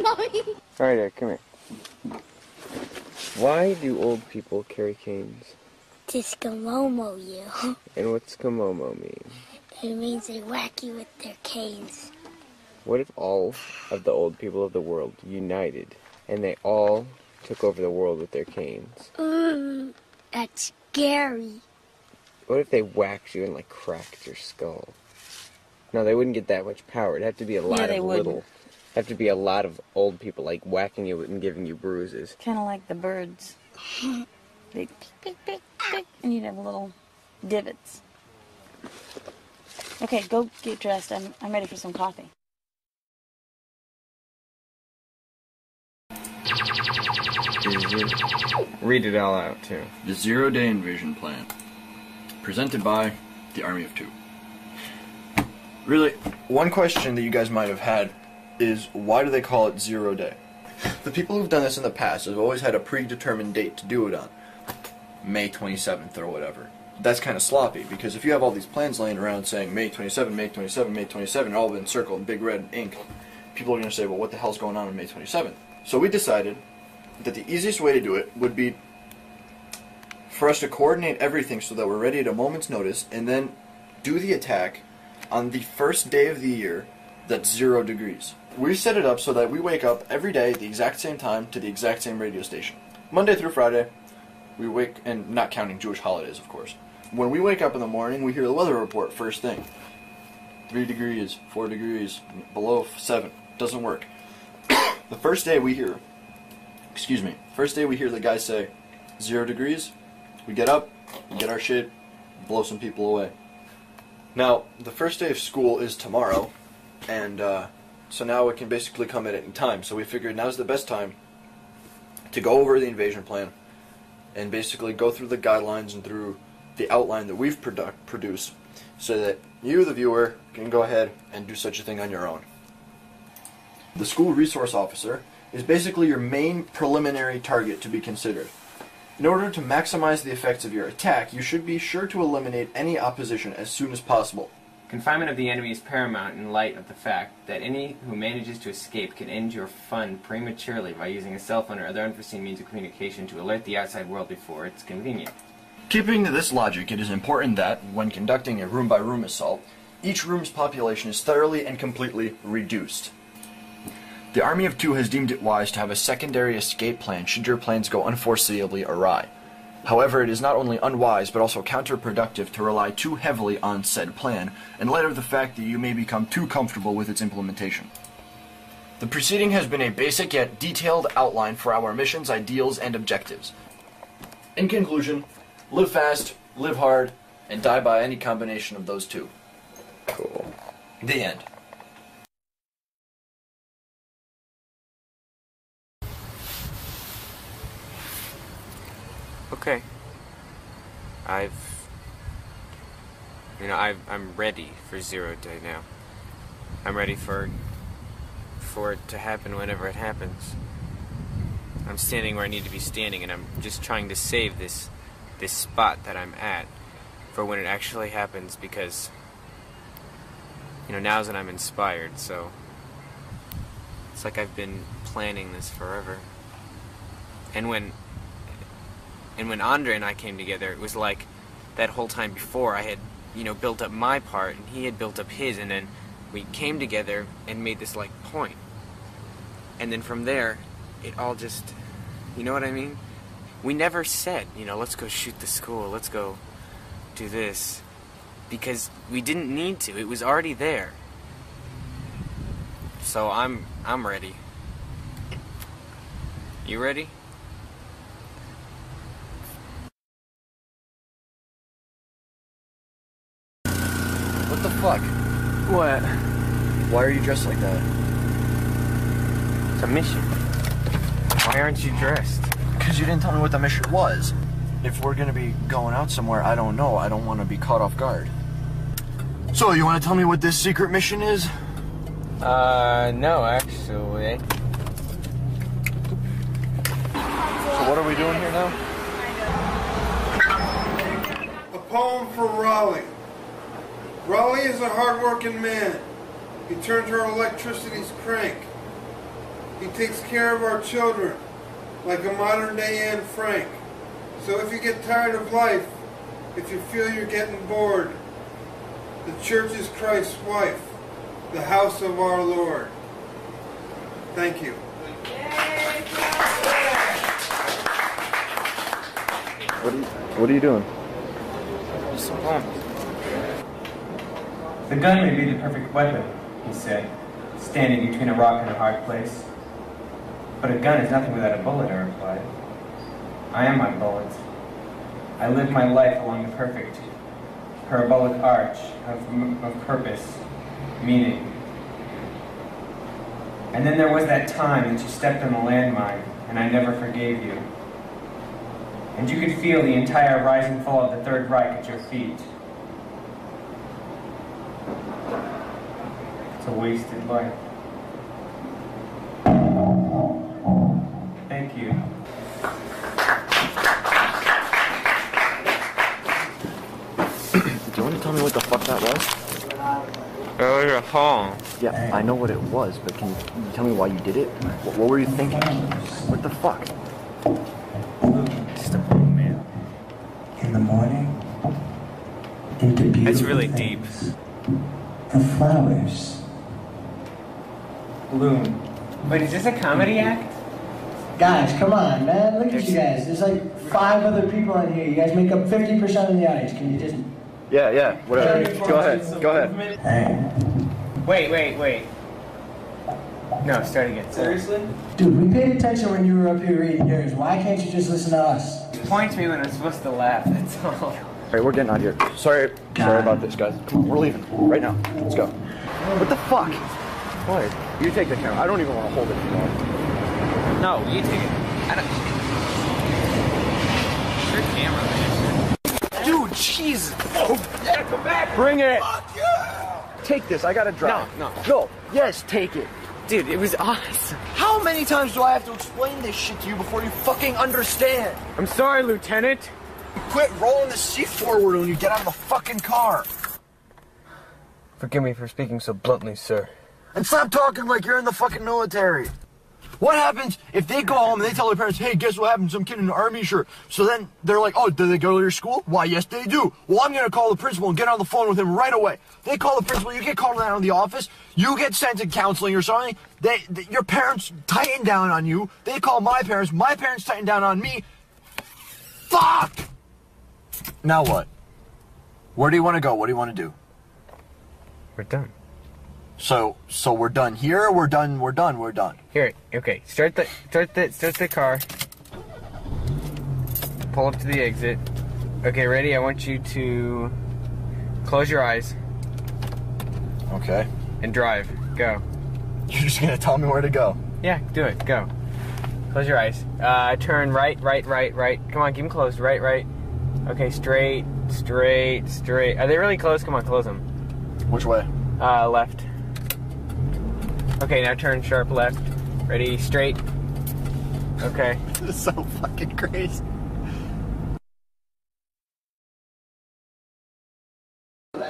Mommy. All right, Eric, come here. Why do old people carry canes? To skomomo you. And what's skomomo mean? It means they whack you with their canes. What if all of the old people of the world united and they all took over the world with their canes? Ooh, that's scary. What if they whacked you and, like, cracked your skull? No, they wouldn't get that much power. It'd have to be a lot of little... have to be a lot of old people, like, whacking you and giving you bruises. Kind of like the birds. They'd pick, pick, pick, and you'd have little divots. Okay, go get dressed. I'm ready for some coffee. Read it all out, too. The Zero-Day Invasion Plan. Presented by the Army of Two. Really, one question that you guys might have had is, why do they call it 0 day? The people who've done this in the past have always had a predetermined date to do it on. May 27th or whatever. That's kind of sloppy, because if you have all these plans laying around saying May 27, May 27, May 27, all been circled in big red ink, people are going to say, well, what the hell's going on May 27th? So we decided that the easiest way to do it would be for us to coordinate everything so that we're ready at a moment's notice, and then do the attack on the first day of the year that's 0 degrees. We set it up so that we wake up every day at the exact same time to the exact same radio station. Monday through Friday, we wake, and not counting Jewish holidays, of course. When we wake up in the morning, we hear the weather report first thing. 3 degrees, 4 degrees, below 7. Doesn't work. The first day we hear, first day we hear the guy say, 0 degrees, we get up, we get our shit, blow some people away. Now, the first day of school is tomorrow, and so now it can basically come at any time. So we figured now's the best time to go over the invasion plan and basically go through the guidelines and through the outline that we've produced so that you, the viewer, can go ahead and do such a thing on your own. The school resource officer is basically your main preliminary target to be considered. In order to maximize the effects of your attack, you should be sure to eliminate any opposition as soon as possible. Confinement of the enemy is paramount in light of the fact that any who manages to escape can end your fun prematurely by using a cell phone or other unforeseen means of communication to alert the outside world before it's convenient. Keeping to this logic, it is important that, when conducting a room-by-room assault, each room's population is thoroughly and completely reduced. The Army of Two has deemed it wise to have a secondary escape plan should your plans go unforeseeably awry. However, it is not only unwise but also counterproductive to rely too heavily on said plan, in light of the fact that you may become too comfortable with its implementation. The preceding has been a basic yet detailed outline for our missions, ideals, and objectives. In conclusion, live fast, live hard, and die by any combination of those two. Cool. The end. Okay. I'm ready for 0 day now. I'm ready for it to happen whenever it happens. I'm standing where I need to be standing, and I'm just trying to save this spot that I'm at for when it actually happens, because, you know, now's when I'm inspired, so It's like I've been planning this forever. And when Andre and I came together, it was like that whole time before I had, you know, built up my part and he had built up his, and then we came together and made this like point. And then from there, it all just, you know what I mean? We never said, you know, let's go shoot the school, let's go do this, because we didn't need to. It was already there. So I'm ready. You ready? What the fuck? What? Why are you dressed like that? It's a mission. Why aren't you dressed? Because you didn't tell me what the mission was. If we're gonna be going out somewhere, I don't know. I don't want to be caught off guard. So, you want to tell me what this secret mission is? No, actually. So what are we doing here now? A poem for Raleigh. Raleigh is a hard-working man. He turns our electricity's crank. He takes care of our children, like a modern-day Anne Frank. So if you get tired of life, if you feel you're getting bored, the church is Christ's wife, the house of our Lord. Thank you. What are you doing? Just a poem. The gun may be the perfect weapon, he said, standing between a rock and a hard place. But a gun is nothing without a bullet, I replied. I am my bullet. I live my life along the perfect, parabolic arch of purpose, meaning. And then there was that time that you stepped on a landmine, and I never forgave you. And you could feel the entire rise and fall of the Third Reich at your feet. It's a wasted life. Thank you. Do you want to tell me what the fuck that was? It was a poem. Yeah, I know what it was, but can you tell me why you did it? What were you thinking? What the fuck? Just a poem, man. In the morning, into beautiful it's really things, deep. The flowers. Bloom. Wait, is this a comedy act? Guys, come on, man. Look at you guys. There's like 5 other people in here. You guys make up 50% of the audience. Can you just... Yeah, whatever. Go ahead. Hey. Wait. No, start again. Seriously? Dude, we paid attention when you were up here reading yours. Why can't you just listen to us? It points me when I'm supposed to laugh, that's all. Alright, we're getting out of here. Sorry about this, guys. Come on, we're leaving. Right now. Let's go. What the fuck? What? You take the camera. I don't even want to hold it anymore. No, you take it. I don't... It's your camera, man. Dude, Jesus! Oh, yeah, come back! Bring it! Fuck yeah! Take this, I gotta drive. No. Yes, take it. Dude, it was awesome. How many times do I have to explain this shit to you before you fucking understand? I'm sorry, Lieutenant. Quit rolling the seat forward when you get out of the fucking car. Forgive me for speaking so bluntly, sir. And stop talking like you're in the fucking military. What happens if they go home and they tell their parents, hey, guess what happened? Some kid in an army shirt. So then they're like, oh, did they go to your school? Why, yes, they do. Well, I'm going to call the principal and get on the phone with him right away. They call the principal. You get called down to the office. You get sent to counseling or something. Your parents tighten down on you. They call my parents. My parents tighten down on me. Fuck! Now what? Where do you want to go? What do you want to do? We're done. So we're done here. We're done. Here, okay. Start the car. Pull up to the exit. Okay, ready? I want you to close your eyes. Okay. And drive. Go. You're just gonna tell me where to go? Yeah, do it. Go. Close your eyes. Turn right. Come on, keep them closed. Right. Okay, straight. Are they really closed? Come on, close them. Which way? Left. Okay, now turn sharp left. Ready, straight. Okay. This is so fucking crazy.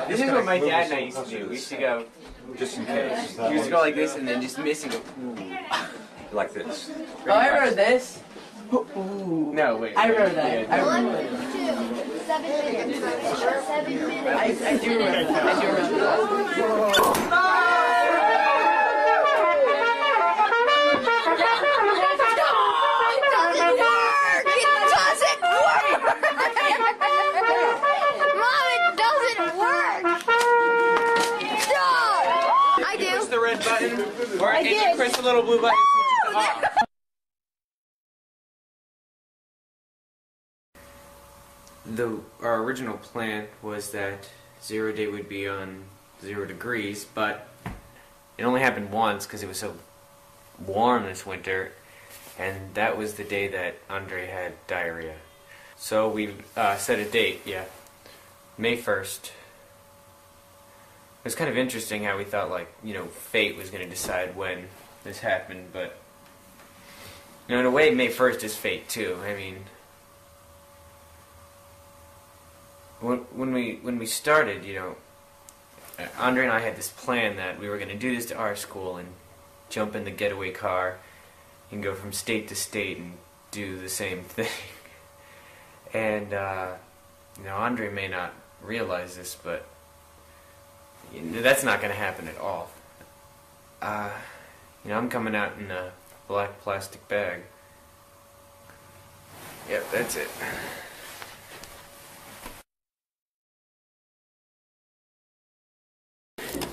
This is what my dad and I used to do. We used to go, just in case. We used to go like this and then just miss and go, ooh. Like this. Oh, I remember this. Ooh. No, wait. I remember that. I remember that. 7 minutes. 7 minutes. I do remember that. I do remember that. Or I did. You press the little blue button. No! Our original plan was that Zero Day would be on 0 degrees, but it only happened once because it was so warm this winter, and that was the day that Andre had diarrhea. So we set a date, May 1st. It was kind of interesting how we thought, like, you know, fate was going to decide when this happened, but, you know, in a way, May 1st is fate, too. I mean, when we started, you know, Andre and I had this plan that we were going to do this to our school and jump in the getaway car and go from state to state and do the same thing. And, you know, Andre may not realize this, but that's not going to happen at all. You know, I'm coming out in a black plastic bag. Yep, that's it.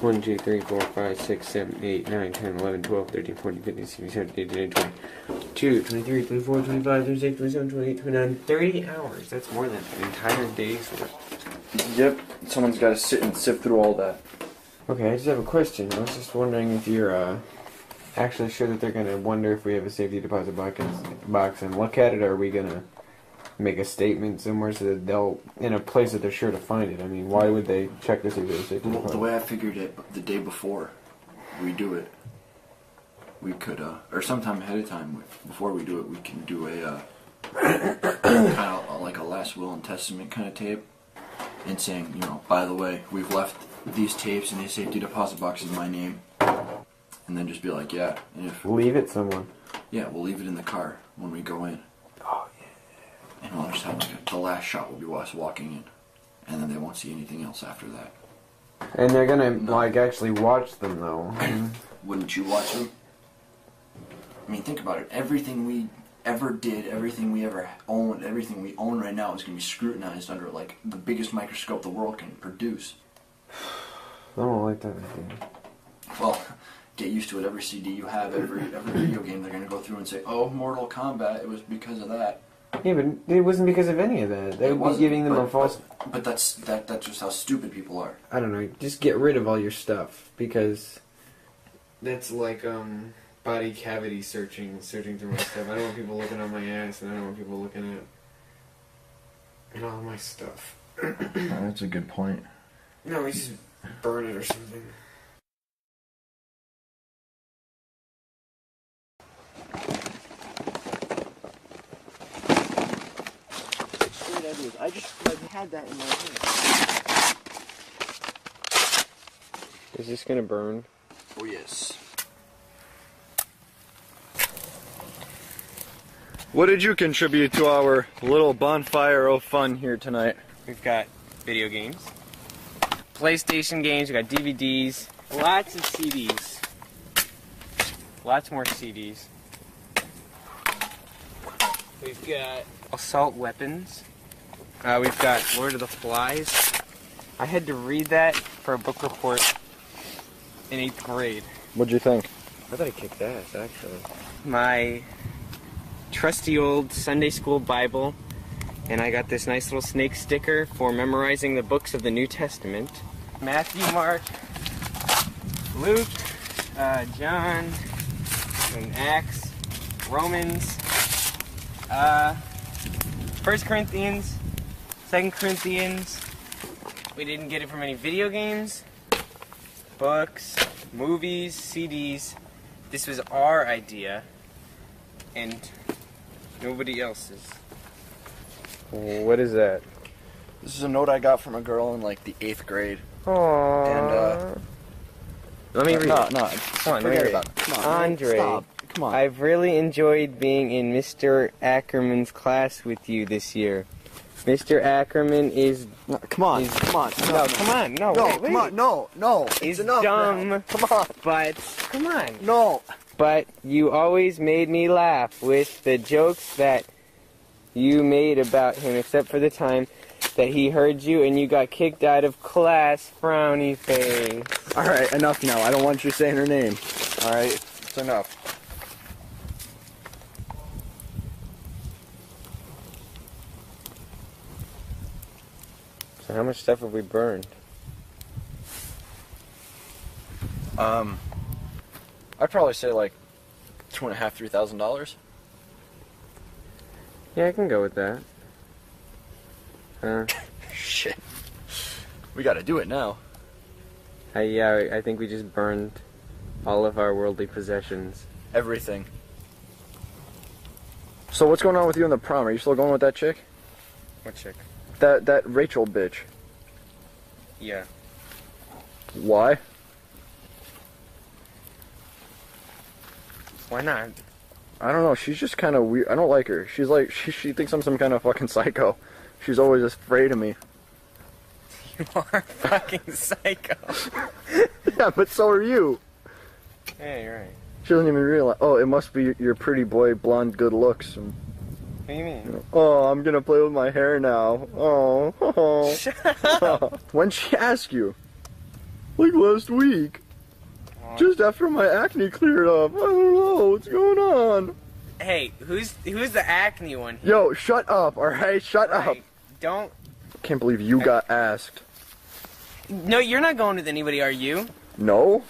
One, two, three, four, five, six, seven, eight, nine, 10, 11, 12, 13, 14, 15, 16, 17, 18, 19, 20, 22, 23, 24, 25, 26, 27, 28, 29, 30 hours. That's more than an entire day's worth. Yep. Someone's got to sit and sift through all that. Okay, I just have a question. I was just wondering if you're actually sure that they're going to wonder if we have a safety deposit box and look at it, or are we going to make a statement somewhere so that they'll, in a place that they're sure to find it? I mean, why would they check to see if there's a safety deposit? Well, the way I figured it, the day before we do it, we could, or sometime ahead of time, before we do it, we can do a, kind of like a last will and testament kind of tape. And saying, you know, by the way, we've left these tapes in these safety deposit boxes in my name. And then just be like, yeah. And if we'll leave it somewhere. Yeah, we'll leave it in the car when we go in. Oh, yeah. And we'll just have, like, the last shot will be us walking in. And then they won't see anything else after that. And they're gonna, like, actually watch them, though. Wouldn't you watch them? I mean, think about it. Everything we ever did, everything we ever owned, everything we own right now is going to be scrutinized under, like, the biggest microscope the world can produce. I don't like that idea. Well, get used to it. Every CD you have, every video game, they're going to go through and say, oh, Mortal Kombat, it was because of that. Yeah, but it wasn't because of any of that. They would be giving them a false... But that's just how stupid people are. I don't know. Just get rid of all your stuff, because... That's like, body cavity searching through my stuff. I don't want people looking on my ass, and I don't want people looking at all my stuff. Oh, that's a good point. No, we just burn it or something. Great idea. I just had that in my head. Is this gonna burn? Oh yes. What did you contribute to our little bonfire of fun here tonight? We've got video games, PlayStation games, we've got DVDs, lots of CDs, lots more CDs. We've got assault weapons, we've got Lord of the Flies. I had to read that for a book report in 8th grade. What'd you think? I thought I kicked ass, actually. My trusty old Sunday school Bible, and I got this nice little snake sticker for memorizing the books of the New Testament. Matthew, Mark, Luke, John, and Acts, Romans, 1 Corinthians, 2 Corinthians. We didn't get it from any video games, books, movies, CDs. This was our idea, and nobody else's. What is that? This is a note I got from a girl in, like, the 8th grade. Aww. And, let me read. No, come on, forget about it. Come on, Andre, stop. Come on. I've really enjoyed being in Mr. Ackerman's class with you this year. Mr. Ackerman is... No, come on, is, come on. No, come on, no, no, wait, wait. Come on, no, no. He's dumb, now. Come on. But, come on. No. But you always made me laugh with the jokes that you made about him, except for the time that he heard you and you got kicked out of class, frowny face. Alright, enough now. I don't want you saying her name. Alright, it's enough. So how much stuff have we burned? I'd probably say like $2,500 to $3,000. Yeah, I can go with that. Shit. We gotta do it now. Yeah, I think we just burned all of our worldly possessions. Everything. So what's going on with you in the prom? Are you still going with that chick? What chick? That Rachel bitch. Yeah. Why? Why not? I don't know. She's just kind of weird. I don't like her. She's like she thinks I'm some kind of fucking psycho. She's always afraid of me. You are a fucking psycho. Yeah, but so are you. Yeah, you're right. She doesn't even realize. Oh, it must be your pretty boy, blonde, good looks. And, what do you mean? Oh, I'm gonna play with my hair now. Oh, oh. Shut up. When'd she ask you? Like last week. Just after my acne cleared up. I don't know what's going on. Hey, who's the acne one here? Yo, shut up, alright? Shut up. Don't. I can't believe you got asked. No, you're not going with anybody, are you? No.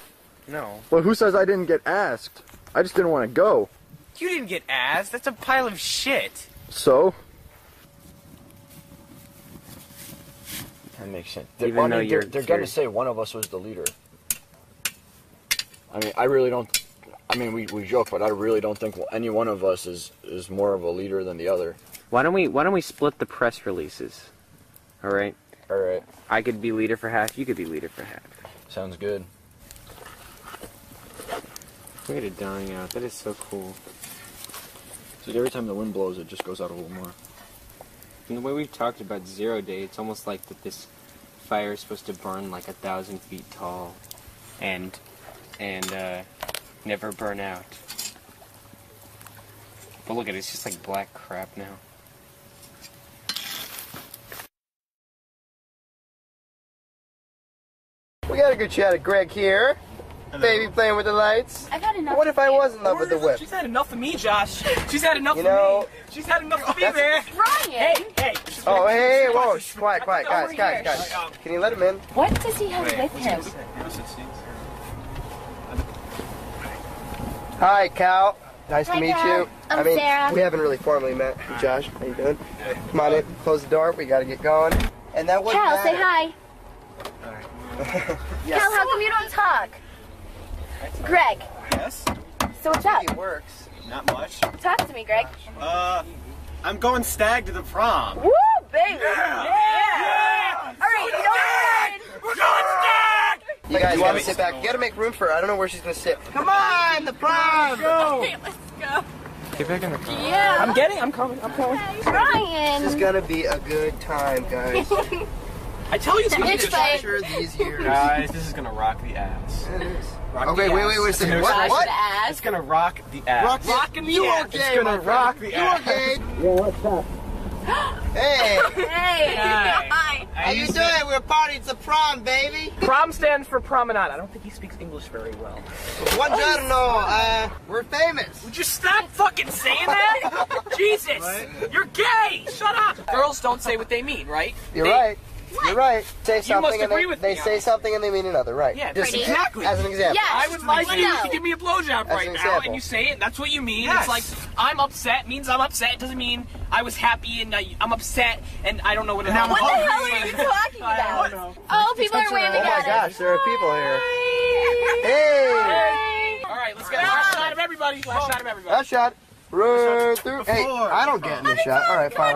No. Well, who says I didn't get asked? I just didn't want to go. You didn't get asked. That's a pile of shit. So? That makes sense. Even though they're going to say one of us was the leader. I mean, I really don't... I mean, we joke, but I really don't think any one of us is more of a leader than the other. Why don't we split the press releases? All right? All right. I could be leader for half. You could be leader for half. Sounds good. Look at it dying out. That is so cool. So every time the wind blows, it just goes out a little more. And the way we've talked about Zero Day, it's almost like that this fire is supposed to burn like 1,000 feet tall, and never burn out. But look at it, it's just like black crap now. We got a good shot at Greg here. Baby playing with the lights. I got enough. What if I was in love with the whip? She's had enough of me, Josh. She's had enough of me. She's had enough of me, man. Ryan! Hey, hey. Oh, hey, whoa. Quiet, quiet. Guys. Can you let him in? What does he have with him? Hi, Cal. Nice to meet you. I mean, Sarah. We haven't really formally met. Hey, Josh, how you doing? Come on in. Close the door. We got to get going. And that was Cal, say hi. All right. Yes. Cal, how come you don't talk? Greg. Yes? So what's up? It works. Not much. Talk to me, Greg. I'm going stag to the prom. Woo, baby! Yeah! Alright, you know what? We're going stag! You guys gotta sit back. You gotta make room for her. I don't know where she's gonna sit. Come on, the prom! Go! Okay, let's go. Get back in the car. Yeah. I'm coming. Okay. Ryan! This is gonna be a good time, guys. I tell you, it's going to these years. Guys, this is going to rock the ass. It is. Rock okay, wait a second. What? It's going to rock the ass. Rock the ass. You are gay, it's going to rock the ass. You are gay. Yo, what's up? Hey. Hey. Hi. How you doing? We're partying. It's a prom, baby. Prom stands for promenade. I don't think he speaks English very well. I don't know. We're famous. Would you stop fucking saying that? Jesus. Right? You're gay. Shut up. Girls don't say what they mean, right? You're right. What? You're right. Say something and they say something and they mean another, right? Yeah, just exactly. As an example. Yes. I would like you to give me a blowjob right now, and you say it, and that's what you mean. Yes. It's like, I'm upset means I'm upset. It doesn't mean I was happy and I'm upset and I don't know what it is. What the hell are you talking about? I don't know. Oh, people are waving at us. Oh my gosh, there are people here. Hey! All right, let's get a last shot of everybody. Last shot of everybody. Last shot. Right through. Hey, I don't get in the shot. All right, fine.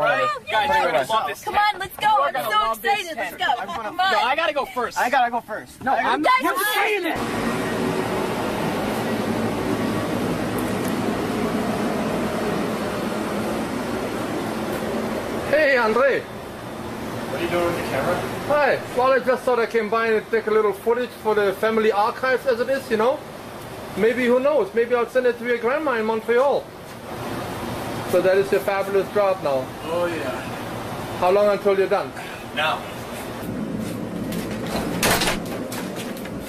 Guys, come on, let's go. I'm so excited. Let's go. Come on. No, I gotta go first. I gotta go first. No, I'm not. You're saying it. Hey, Andre. What are you doing with the camera? Hi. Well, I just thought I came by and take a little footage for the family archives as it is, you know? Maybe, who knows, maybe I'll send it to your grandma in Montreal. So that is your fabulous job now. Oh, yeah. How long until you're done? Now.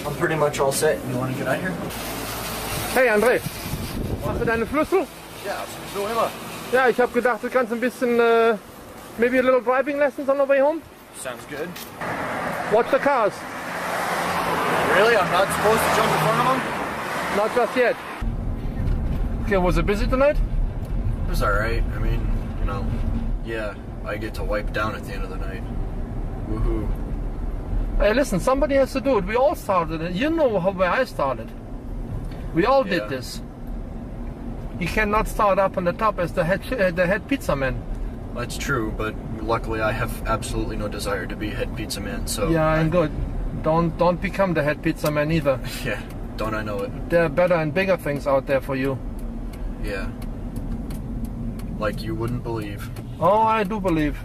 I'm pretty much all set. You want to get out here? Hey, Andre. Hast du deine Schlüssel? Ja, sowieso immer. Ja, ich habe gedacht, du kannst ein bisschen... Maybe a little driving lessons on the way home? Sounds good. Watch the cars. Really? I'm not supposed to jump in front of them? Not just yet. Okay, was it busy tonight? It was alright. I mean, you know, yeah, I get to wipe down at the end of the night. Woohoo. Hey, listen, somebody has to do it. We all started it. You know how I started. We all did this. You cannot start up on the top as the head pizza man. That's true, but luckily I have absolutely no desire to be head pizza man, so... Yeah, and good. Don't become the head pizza man either. Yeah, don't I know it. There are better and bigger things out there for you. Yeah. Like you wouldn't believe. Oh, I do believe.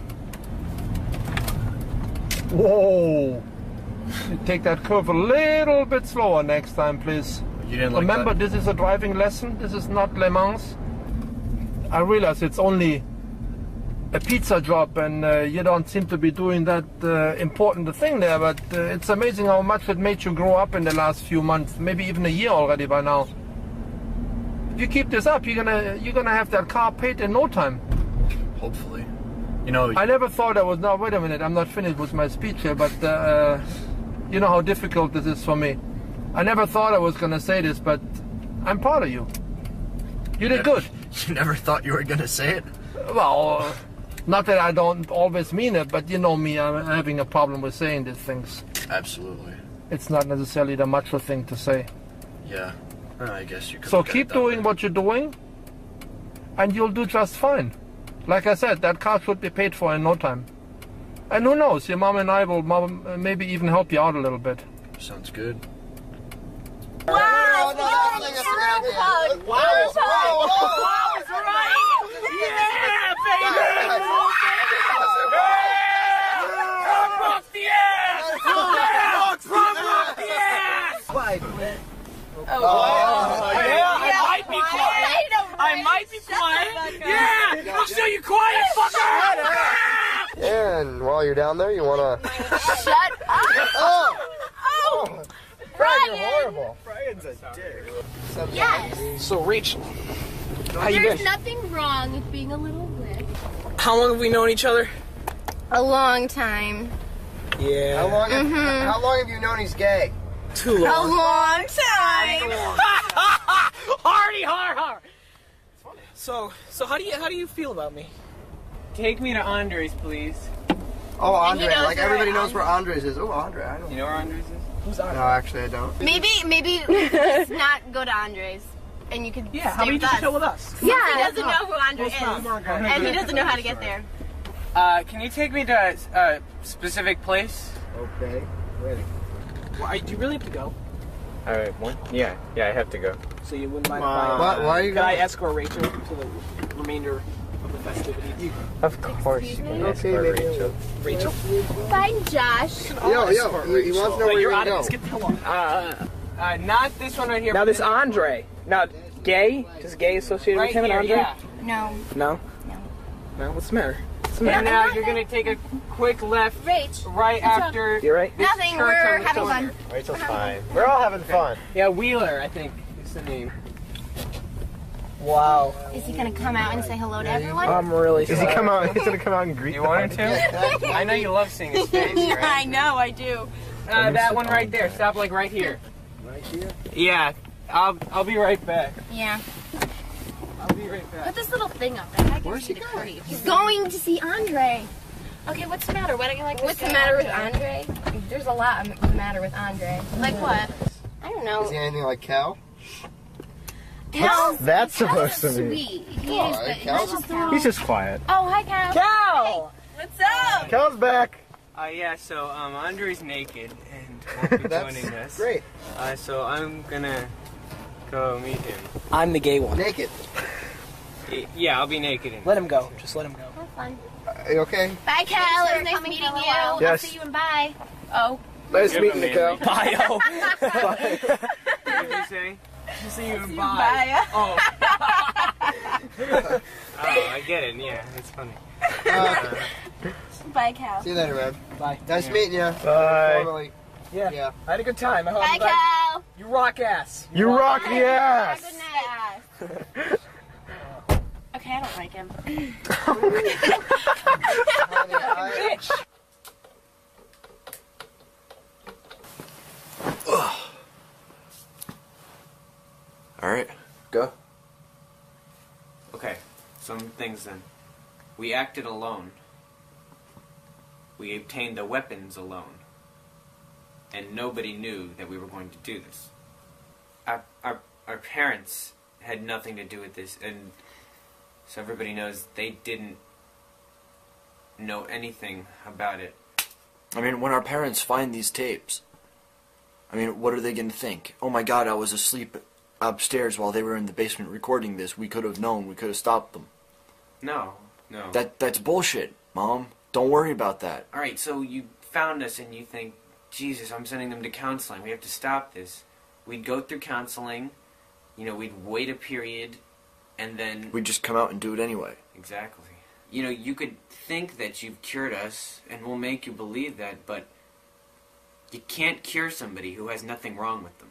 Whoa! You take that curve a little bit slower next time, please. You didn't like Remember, that. This is a driving lesson. This is not Le Mans. I realize it's only... a pizza job, and you don't seem to be doing that important thing there, but it's amazing how much it made you grow up in the last few months, maybe even a year already by now. If you keep this up, you're gonna have that car paid in no time. Hopefully. You know, I never thought I was... Now wait a minute, I'm not finished with my speech here, but you know how difficult this is for me. I never thought I was gonna say this, but I'm proud of you. You did good. You never thought you were gonna say it? Well... Not that I don't always mean it, but you know me, I'm having a problem with saying these things. Absolutely. It's not necessarily the macho thing to say. Yeah, I guess you could. So keep doing what you're doing, and you'll do just fine. Like I said, that car should be paid for in no time. And who knows, your mom and I will maybe even help you out a little bit. Sounds good. Wow! Wow! Yeah, baby! Trump off the ass! Trump off the ass! Quiet. Oh, yeah, I might be quiet. I might be quiet. Yeah, I'll show you quiet, fucker! Yeah, and while you're down there, you wanna... Shut up! Oh! Brian! You're horrible. Brian's a dick. Yes! So, Rachel... There's nothing wrong with being a little wet. How long have we known each other? A long time. Yeah. How long have you known he's gay? Too long. A long time. Hardy har har. So how do you feel about me? Take me to Andre's, please. Oh, Andre. Like everybody knows where Andre's is. Oh, Andre. I don't. You know where Andre's is? Who's Andre? No, actually, I don't. Maybe let's not go to Andre's. And you could stay with us. Chill with us. Yeah, he doesn't know who Andre is, and he doesn't know how to get there. Can you take me to a specific place? Okay, ready. Well, do you really have to go? All right, one. Yeah, I have to go. So you wouldn't mind? Why are you? Can I escort Rachel to the remainder of the festivities? Of course, you can escort Rachel. Rachel, find Josh. Yo, he wants to know where you're going. Let's get the hell on. Not this one right here. Now this Andre. Now, gay? Is gay associated with him and Andre? Yeah. No. What's the matter? And now you're going to take a quick left right after... You're right. Nothing, we're having fun. Rachel's fine. We're all having fun. Yeah, Wheeler, I think, is the name. Wow. Is he going to come out and say hello to everyone? I'm really sorry. He's going to come out and greet you. You want him to? I know you love seeing his face. Right? I know, I do. That one right there. Stop, like, right here. Right here? Yeah. I'll be right back. Yeah. I'll be right back. Put this little thing up there. Where's he going? He's going to see Andre. Okay, what's the matter? Why don't you like? What's the matter with Andre? There's a lot of the matter with Andre. Like what? I don't know. Is he anything like Cal? What's that supposed to be? He's just quiet. Oh, hi, Cal. Cal! Hey, what's up? Cal's back. Yeah, so Andre's naked and won't be joining us. Great. So I'm gonna go meet him. I'm the gay one. Naked. Yeah, I'll be naked. Let him go. Just let him go. Have fun. Okay? Bye, Cal. It was nice meeting you. Yes. I'll see you and bye. Oh. Nice meeting you, Cal. Bye, oh. Bye. What did you say? See you and bye. Oh. Oh, I get it. Yeah, it's funny. Bye, Cal. See you later, Reb. Bye. Nice meeting you. Bye. Yeah. Yeah. I had a good time. I hope bye, Cal. You rock ass. You rock the ass. Good night. Okay, I don't like him. Bitch. Alright, go. Okay, some things then. We acted alone. We obtained the weapons alone. And nobody knew that we were going to do this. Our parents had nothing to do with this, and so everybody knows they didn't know anything about it. I mean, when our parents find these tapes, I mean, what are they going to think? Oh my god, I was asleep upstairs while they were in the basement recording this. We could have known. We could have stopped them. No, no. That's bullshit, Mom. Don't worry about that. All right, so you found us and you think, Jesus, I'm sending them to counseling. We have to stop this. We'd go through counseling. You know, we'd wait a period, and then we'd just come out and do it anyway. Exactly. You know, you could think that you've cured us, and we'll make you believe that, but you can't cure somebody who has nothing wrong with them.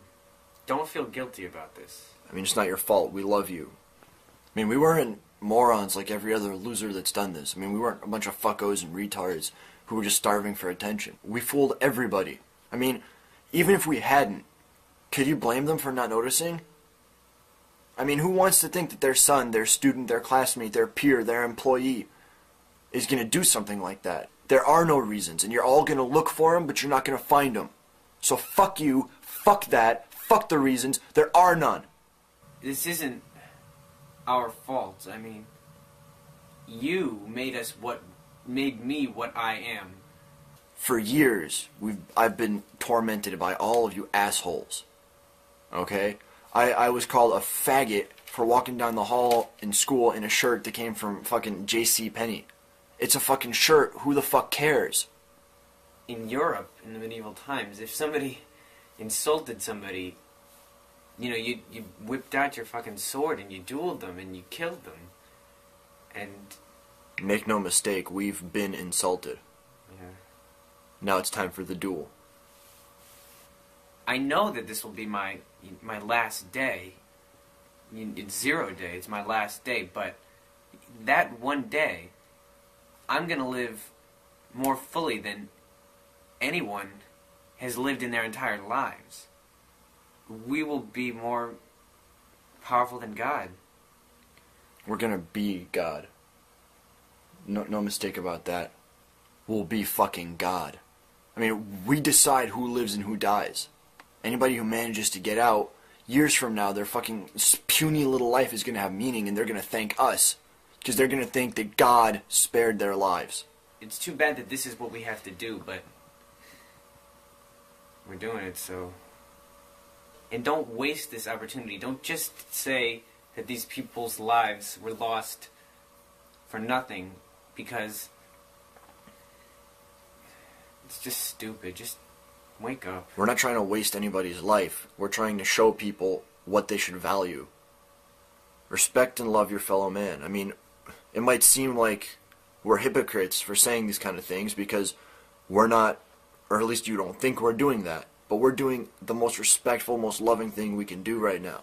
Don't feel guilty about this. I mean, it's not your fault. We love you. I mean, we weren't morons like every other loser that's done this. I mean, we weren't a bunch of fuckos and retards who were just starving for attention. We fooled everybody. I mean, even if we hadn't, could you blame them for not noticing? I mean, who wants to think that their son, their student, their classmate, their peer, their employee is going to do something like that? There are no reasons, and you're all going to look for them, but you're not going to find them. So fuck you, fuck that, fuck the reasons, there are none. This isn't our fault. I mean, you made us what made me what I am. For years, I've been tormented by all of you assholes. Okay? I was called a faggot for walking down the hall in school in a shirt that came from fucking JCPenney. It's a fucking shirt. Who the fuck cares? In Europe, in the medieval times, if somebody insulted somebody, you know, you whipped out your fucking sword and you dueled them and you killed them. And make no mistake, we've been insulted. Yeah. Now it's time for the duel. I know that this will be my last day. It's 0 day. It's my last day, but that one day I'm going to live more fully than anyone has lived in their entire lives. We will be more powerful than God. We're going to be God. No mistake about that. We'll be fucking God. I mean, we decide who lives and who dies. Anybody who manages to get out, years from now, their fucking puny little life is going to have meaning, and they're going to thank us. Because they're going to think that God spared their lives. It's too bad that this is what we have to do, but we're doing it, so. And don't waste this opportunity. Don't just say that these people's lives were lost for nothing, because it's just stupid. Just wake up. We're not trying to waste anybody's life. We're trying to show people what they should value. Respect and love your fellow man. I mean, it might seem like we're hypocrites for saying these kind of things because we're not, or at least you don't think we're doing that, but we're doing the most respectful, most loving thing we can do right now.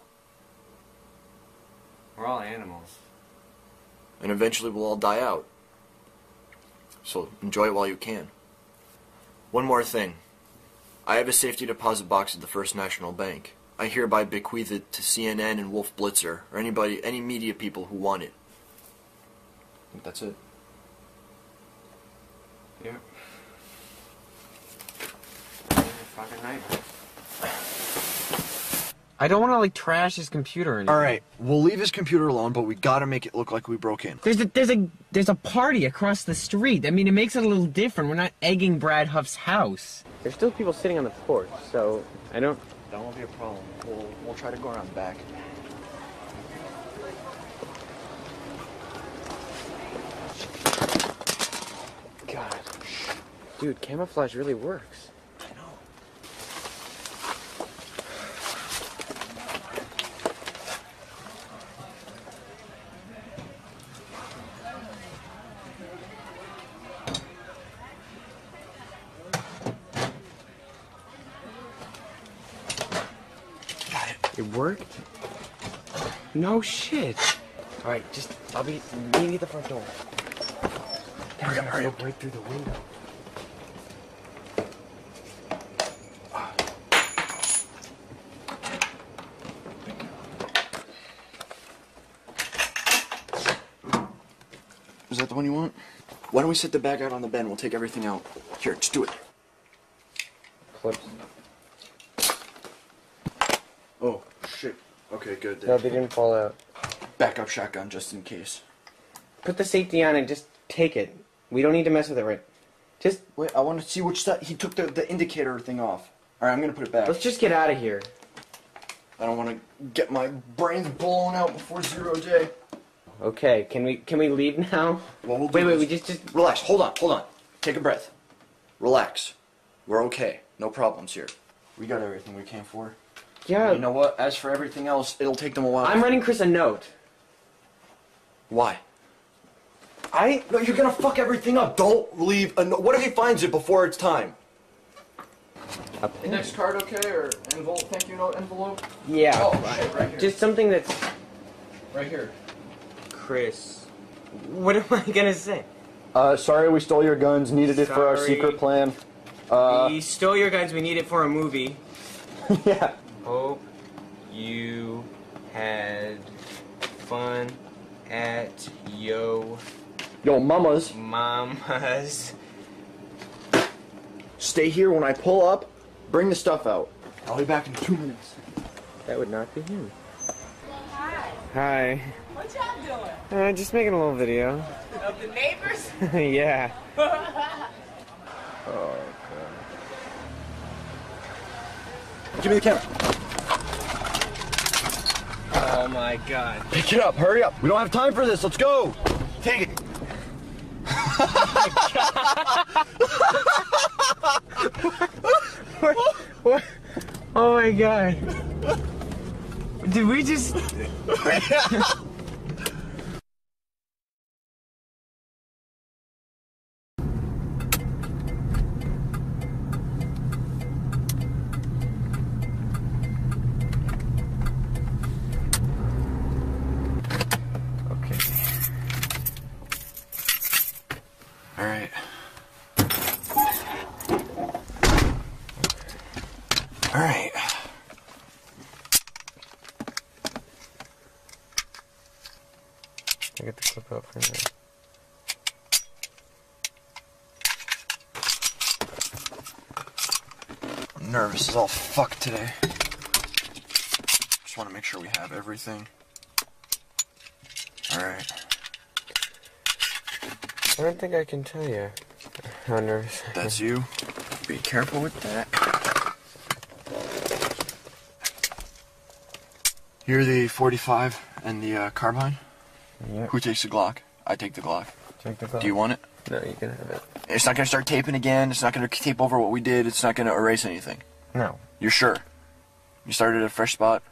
We're all animals. And eventually we'll all die out. So enjoy it while you can. One more thing. I have a safety deposit box at the First National Bank. I hereby bequeath it to CNN and Wolf Blitzer, or anybody, any media people who want it. I think that's it. Yeah. Fucking night. I don't want to, like, trash his computer anymore. All right, we'll leave his computer alone, but we gotta make it look like we broke in. There's a party across the street. I mean, it makes it a little different. We're not egging Brad Huff's house. There's still people sitting on the porch, so I don't... That won't be a problem. We'll try to go around back. God. Dude, camouflage really works. Worked? No shit. All right, I'll be meeting at the front door. There we go. Hurry up. Right through the window. Is that the one you want? Why don't we set the bag out on the bed? We'll take everything out. Here, just do it. Clips. Oh. Shit. Okay, good. No, they didn't fall out. Backup shotgun, just in case. Put the safety on and just take it. We don't need to mess with it, right? Just... Wait, I want to see which side... He took the indicator thing off. Alright, I'm going to put it back. Let's just get out of here. I don't want to get my brains blown out before 0 day. Okay, can we leave now? Well, we'll wait, we just... Relax, hold on. Take a breath. Relax. We're okay. No problems here. We got everything we came for. Yeah. You know what? As for everything else, it'll take them a while. I'm writing Chris a note. Why? No, you're gonna fuck everything up. Don't leave a note. What if he finds it before it's time? The next card, okay? Or envelope, thank you note envelope? Yeah. Oh, shit, right here. Just something that's... Right here. Chris. What am I gonna say? Sorry we stole your guns. Needed it for our secret plan. We stole your guns. We need it for a movie. Yeah. Hope you had fun at yo mama's. Mama's. Stay here when I pull up. Bring the stuff out. I'll be back in 2 minutes. That would not be him. Hi. Hi. What y'all doing? Just making a little video. Of the neighbors? Yeah. Oh. Give me the camera. Oh my god. Pick it up, hurry up. We don't have time for this, let's go. Take it. Oh my god. What? Oh my god. Did we just... Nervous is all fucked today. Just want to make sure we have everything. Alright. I don't think I can tell you how nervous. That's you. Be careful with that. Here are the 45 and the carbine. Yep. Who takes the Glock? I take the Glock. Take the Glock. Do you want it? No, you can have it. It's not going to start taping again. It's not going to tape over what we did. It's not going to erase anything. No. You're sure? You started at a fresh spot?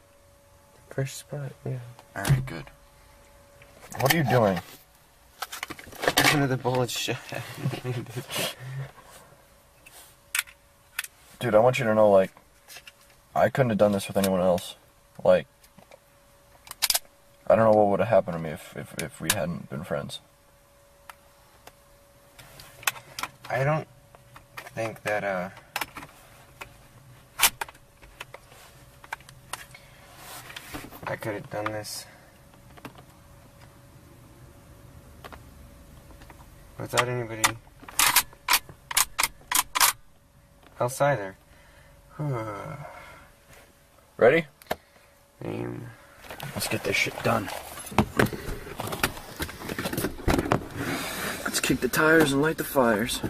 Fresh spot, yeah. All right, good. What are you doing? The bullet shot. Dude, I want you to know, like, I couldn't have done this with anyone else. Like, I don't know what would have happened to me if we hadn't been friends. I don't think that, I could have done this without anybody else either. Ready? I mean, let's get this shit done. Let's kick the tires and light the fires.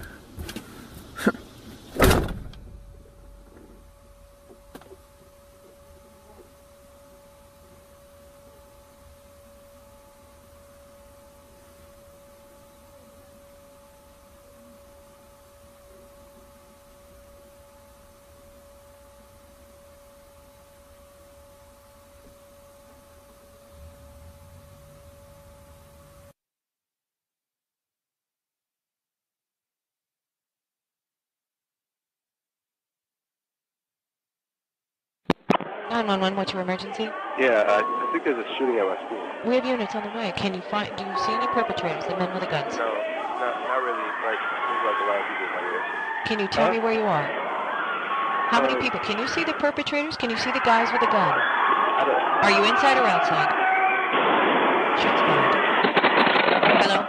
What's your emergency? Yeah, I think there's a shooting at my school. We have units on the way. Can you find? Do you see any perpetrators, the men with the guns? No, not really. Like, seems like a lot of people in my area. Can you tell me where you are? How many people? Can you see the perpetrators? Can you see the guys with the gun? I don't know. Are you inside or outside? Shots fired.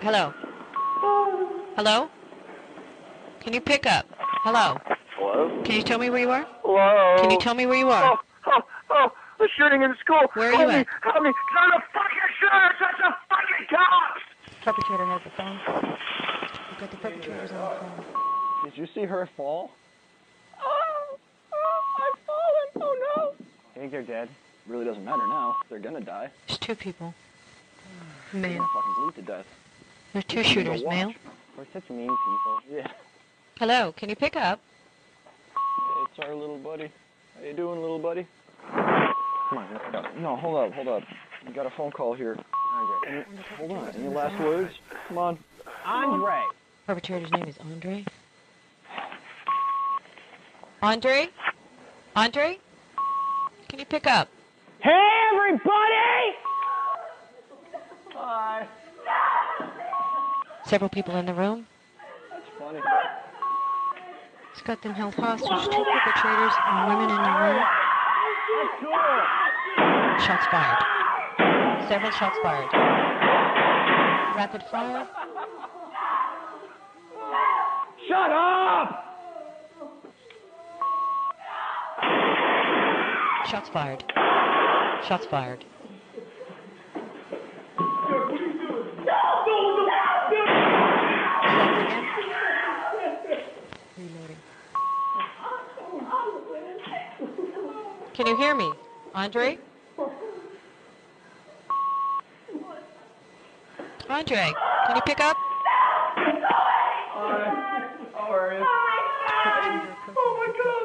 Hello? Shots fired. Hello? Hello? Hello? Can you pick up? Hello. Hello? Can you tell me where you are? Hello? Can you tell me where you are? Oh, the shooting in school. Where are you at? Help me. Not the fucking shooters, not the fucking cops! Perpetrator has the phone. We've got the perpetrators on the phone. Did you see her fall? Oh, I've fallen. Oh, no. I think they're dead. Really doesn't matter now. They're gonna die. There's two people. Male. They're fucking bleed to death. There's two shooters, male. We're such mean people. Yeah. Hello, can you pick up? It's our little buddy. How you doing, little buddy? Come on, no, hold up. We got a phone call here. Andre. Hold on, any last words? Come on. Andre! Perpetrator's name is Andre. Andre? Andre? Can you pick up? Hey, everybody! Hi. Several people in the room. That's funny. It's got them held hostage, two perpetrators and women in the room. Shots fired. Several shots fired. Rapid fire. Shut up! Shots fired. Shots fired. Can you hear me, Andre? Andre, can you pick up? How are you? Oh my God!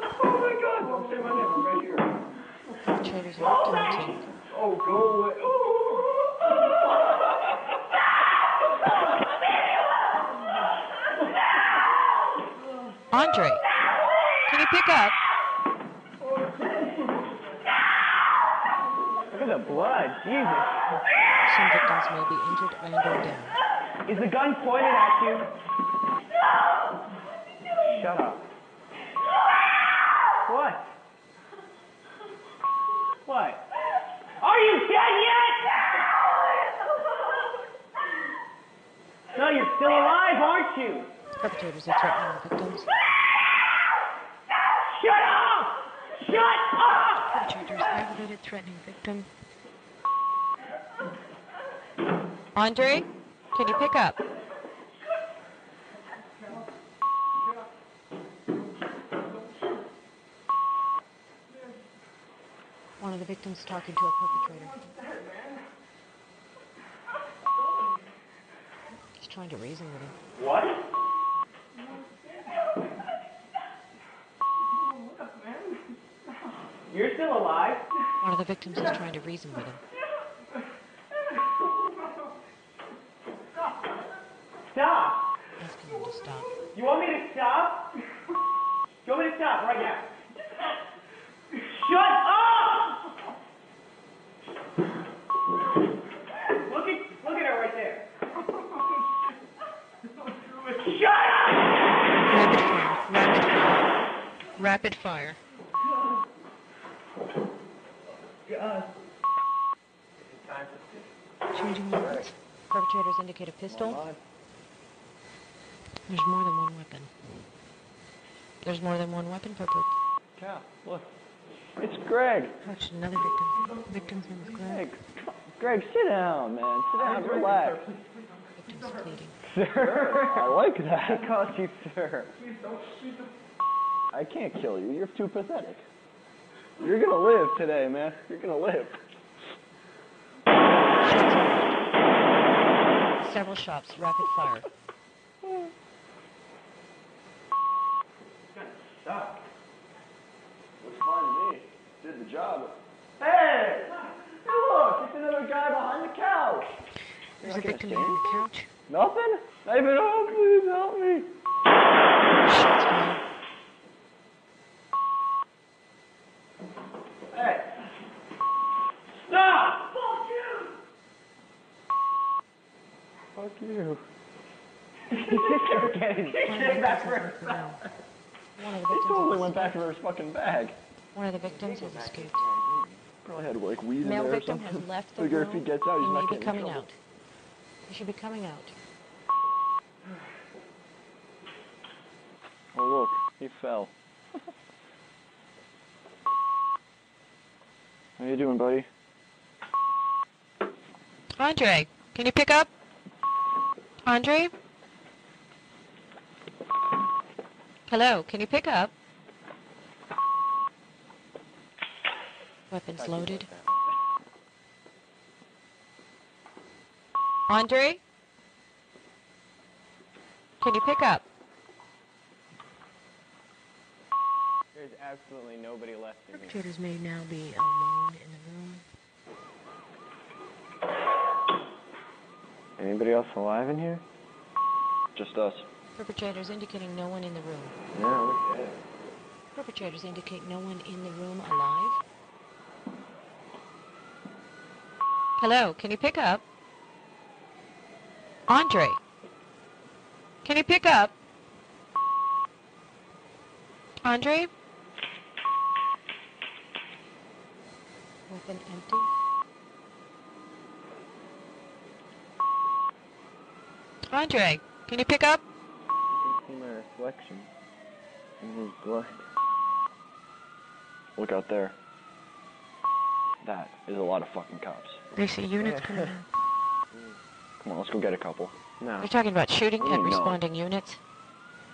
Don't say my name right here. Traitors are taunting. Oh, go away! Oh. Andre, can you pick up? The blood, Jesus. Some victims may be injured and or down. Is the gun pointed at you? No! Shut up. No! What? What? Are you dead yet? No, you're still alive, aren't you? Perpetrators are threatening the victims. Shut up! Shut up! Perpetrators aggravated threatening victim. Andre, can you pick up? One of the victims talking to a perpetrator. He's trying to reason with him. What? You're still alive? One of the victims is trying to reason with him. Stop! Asking him to stop. You want me to stop? You want me to stop right now? Shut up! Look at her right there. Shut up! Rapid fire. Rapid fire. Changing weapons. Perpetrators indicate a pistol. There's more than one weapon. There's more than one weapon per person. Yeah, look. It's Greg. Watch another victim. Victim's name is Greg. Greg, sit down, man. Sit down, relax. Victim's pleading. Sir, I like that. I called you sir. Please don't. I can't kill you. You're too pathetic. You're gonna live today, man. You're gonna live. Several shots, rapid fire. Stop. Looks fine to me. Did the job. Hey! Look, it's another guy behind the couch. There's a victim behind the couch. Nothing? Not even home. Please help me. Shots fired. Hey! Stop! Fuck you! Fuck you. He totally went back to his fucking bag. One of the victims has escaped. Probably had like weed in there or something. Male victim has left the room. If he gets out, he's not getting in trouble. He should be coming out. Oh look, he fell. How you doing, buddy? Andre, can you pick up? Andre? Hello, can you pick up? Weapons loaded. Andre? Can you pick up? There's absolutely nobody left in here. Perpetrators may now be alone in the room. Anybody else alive in here? Just us. Perpetrators indicating no one in the room. No, we're dead. Perpetrators indicate no one in the room alive. Hello, can you pick up? Andre, can you pick up? Andre? Weapon empty. Andre, can you pick up? I can see my reflection in his blood. Look out there. That is a lot of fucking cops. They see units coming out. Come on, let's go get a couple. No. You're talking about shooting and responding units?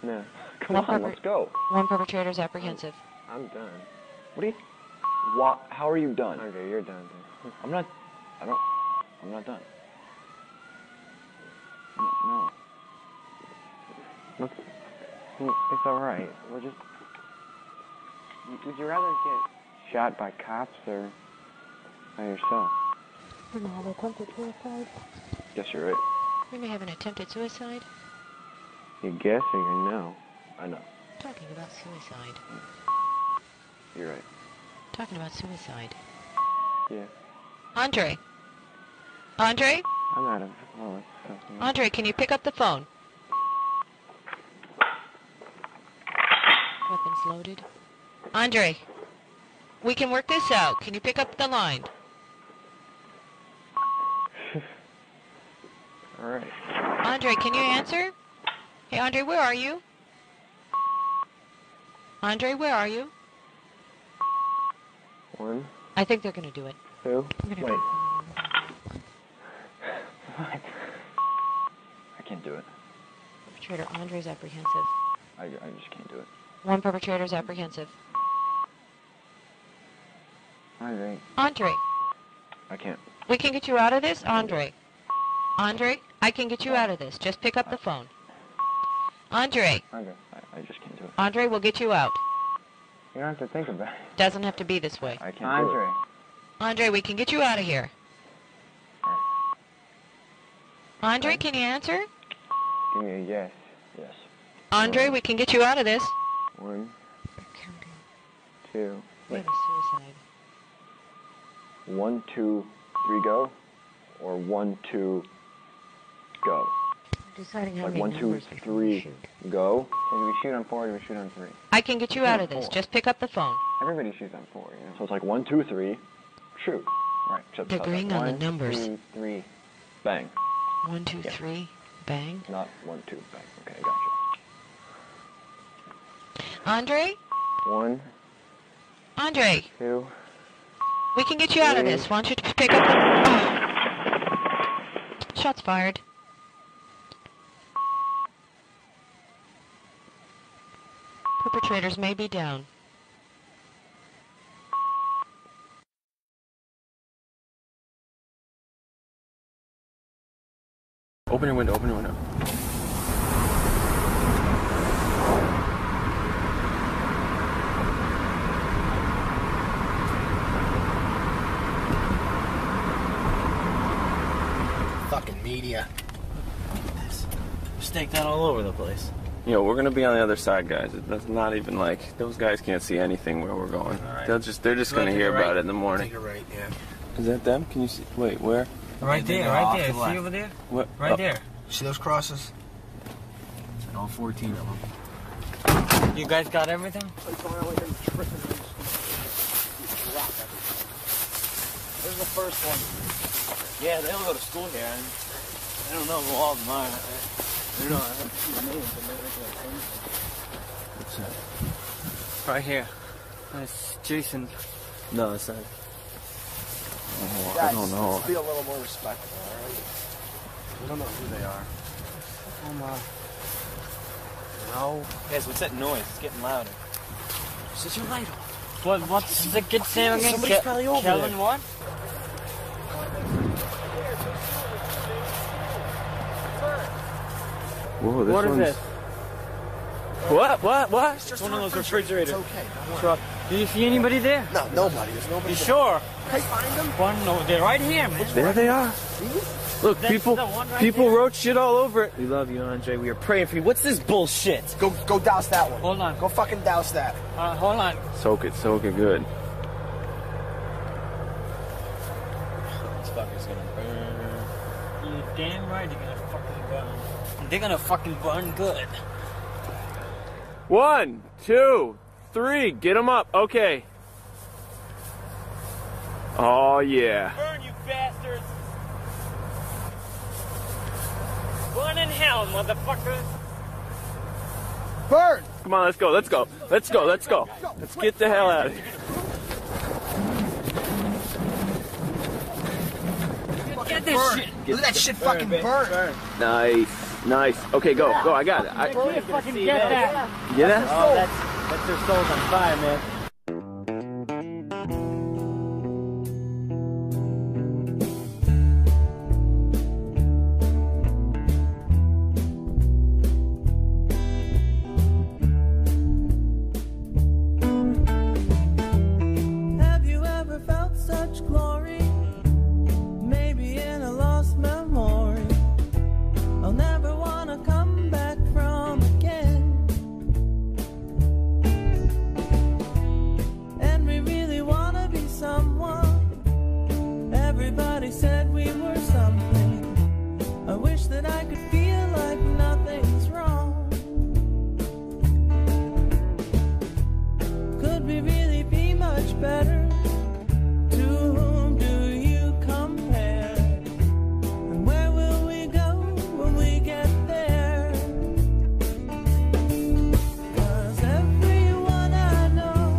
No. Come on, let's go. One perpetrator's apprehensive. I'm done. What are you? What? How are you done? Andre, you're done. Dude. I'm not done. No. It's alright. We're just... Would you rather get shot by cops or by yourself? We may have an attempted suicide. Guess you're right. We may have an attempted suicide. You guess or you know? I know. Talking about suicide. You're right. Talking about suicide. Yeah. Andre! Andre? I'm out of... Oh, Andre, can you pick up the phone? Weapons loaded. Andre, we can work this out. Can you pick up the line? All right. Andre, can you answer? Hey, Andre, where are you? Andre, where are you? One. I think they're going to do it. Who? Wait. What? I can't do it. Perpetrator Andre's apprehensive. I just can't do it. One perpetrator's apprehensive. Andre. Andre. I can't. We can get you out of this, Andre. Andre, I can get you out of this. Just pick up the phone. Andre. Andre, I just can't do it. Andre, we'll get you out. You don't have to think about it. Doesn't have to be this way. I can't do it. Andre, we can get you out of here. Andre, can you answer? Give me a yes. Yes. Andre, we can get you out of this. One. They're counting. Two. We have a suicide. 1, 2, 3, go. Or 1, 2, go. We're deciding how many numbers we shoot. Like 1, 2, 3, go. So do we shoot on 4 or do we shoot on 3? I can get you out of this. Just pick up the phone. Everybody shoots on 4, you know? So it's like 1, 2, 3, shoot. Right. They're agreeing on the numbers. 1, 2, 3, bang. 1, 2, 3, bang. Not 1, 2, bang. Okay, gotcha. Andre? One. Andre. Two. We can get you out of this. Why don't you just pick up the... Oh. Shots fired. Perpetrators may be down. Open your window, open your window. Fucking media. Look at this. Staked out all over the place. You know, we're gonna be on the other side, guys. That's not even like those guys can't see anything where we're going. All right. They're just gonna hear about it in the morning. Take a right, yeah. Is that them? Can you see? Wait, where? Right there, right there. See over there? What? Right there. See those crosses? And all 14 of them. You guys got everything? This is the first one. Yeah, they don't go to school here. I don't know who all of them are. They're not. I don't see the names. What's that? Right here. That's Jason. No, that's not. Oh, guys, I don't know. Let's be a little more respectful, all right? We don't know who they are. Oh, my. No. Guys, what's that noise? It's getting louder. Is your light on? What's the good Sam again? Somebody's probably over there. Kellen, what? Whoa, this one's... What is this? What? It's just one of those refrigerators. It's okay. Don't worry. Do you see anybody there? No, nobody. There's nobody. You sure? Can I find them? One, no, they're right here, man. There they are. Look, that's people. Right people there. Wrote shit all over it. We love you, Andre. We are praying for you. What's this bullshit? Go douse that one. Hold on. Go fucking douse that. Hold on. Soak it good. This fucker's gonna burn. You're damn right. You're gonna fucking burn. They're gonna fucking burn good. 1, 2, 3, get them up. Okay. Oh, yeah. Burn, you bastards. Burn in hell, motherfuckers. Burn! Come on, let's go. Let's get the hell out of here. Get this shit. Look at that shit fucking burn. Nice. Nice. Okay, go. I got it. I can't fucking get that. Get that? Oh, that's their souls on fire, man. Have you ever felt such glory? Maybe in a lost memory. I'll never want to come back from again. And we really want to be someone. Everybody said we were something. I wish that I could feel like nothing's wrong. Could we really be much better? To whom do you compare? And where will we go when we get there? 'Cause everyone I know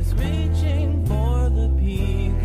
is reaching for the peak.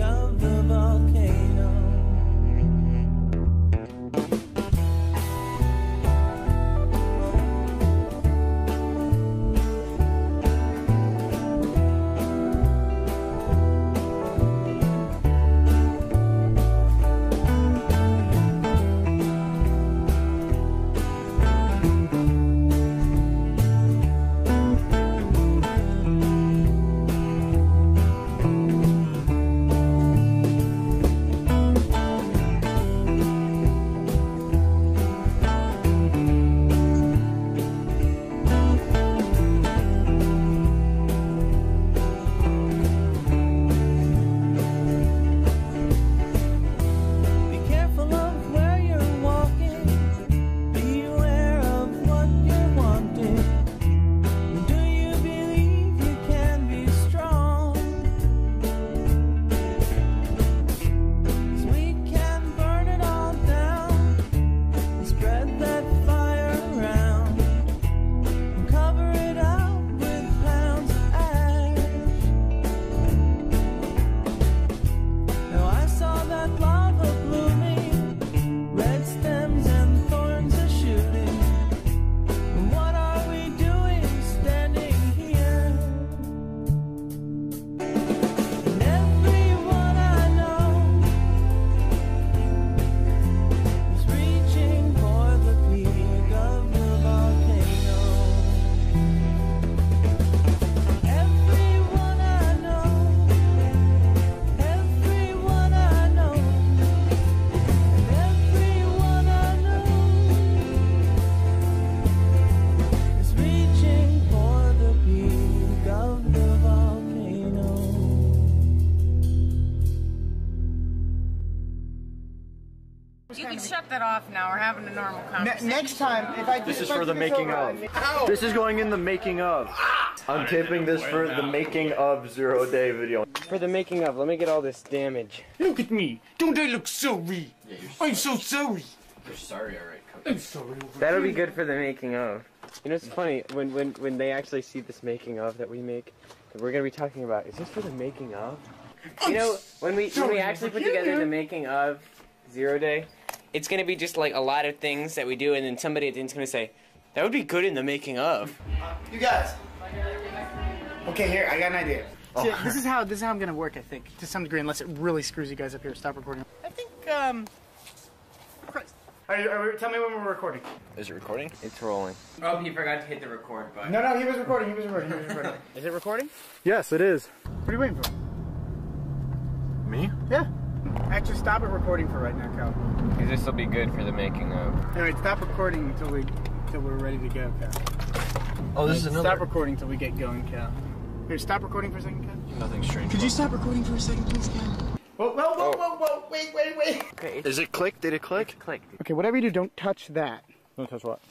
can shut that off now. We're having a normal conversation. Next time, if I do, this is for the making of. Ow. This is going in the making of. I'm taping this for the making of Zero Day video. For the making of, let me get all this damage. Look at me. Don't I look sorry? Yeah, I'm so sorry. You're sorry, alright. I'm sorry. That'll be good for the making of. You know, it's funny when they actually see this making of that we make, that we're gonna be talking about. Is this for the making of? You know, when we actually put together the making of Zero Day, it's gonna be just like a lot of things that we do, and then somebody at the end's gonna say, "That would be good in the making of." You guys. Okay, here I got an idea. Oh. So, this is how I'm gonna work, I think, to some degree, unless it really screws you guys up here. Stop recording. I think Christ. Tell me when we're recording. Is it recording? It's rolling. Oh, he forgot to hit the record button. No, no, he was recording. He was recording. He was recording. Is it recording? Yes, it is. What are you waiting for? Me? Yeah. Actually, stop it recording for right now, Cal. Because this will be good for the making of. Anyway, stop recording until we're ready to go, Cal. Oh, this is another. Stop recording until we get going, Cal. Here, stop recording for a second, Cal. Nothing strange. Could you stop recording for a second, please, Cal? Whoa, whoa, whoa, whoa, whoa, wait, wait, wait. Okay. Is it click? Did it click? It clicked. Okay, whatever you do, don't touch that. Don't touch what?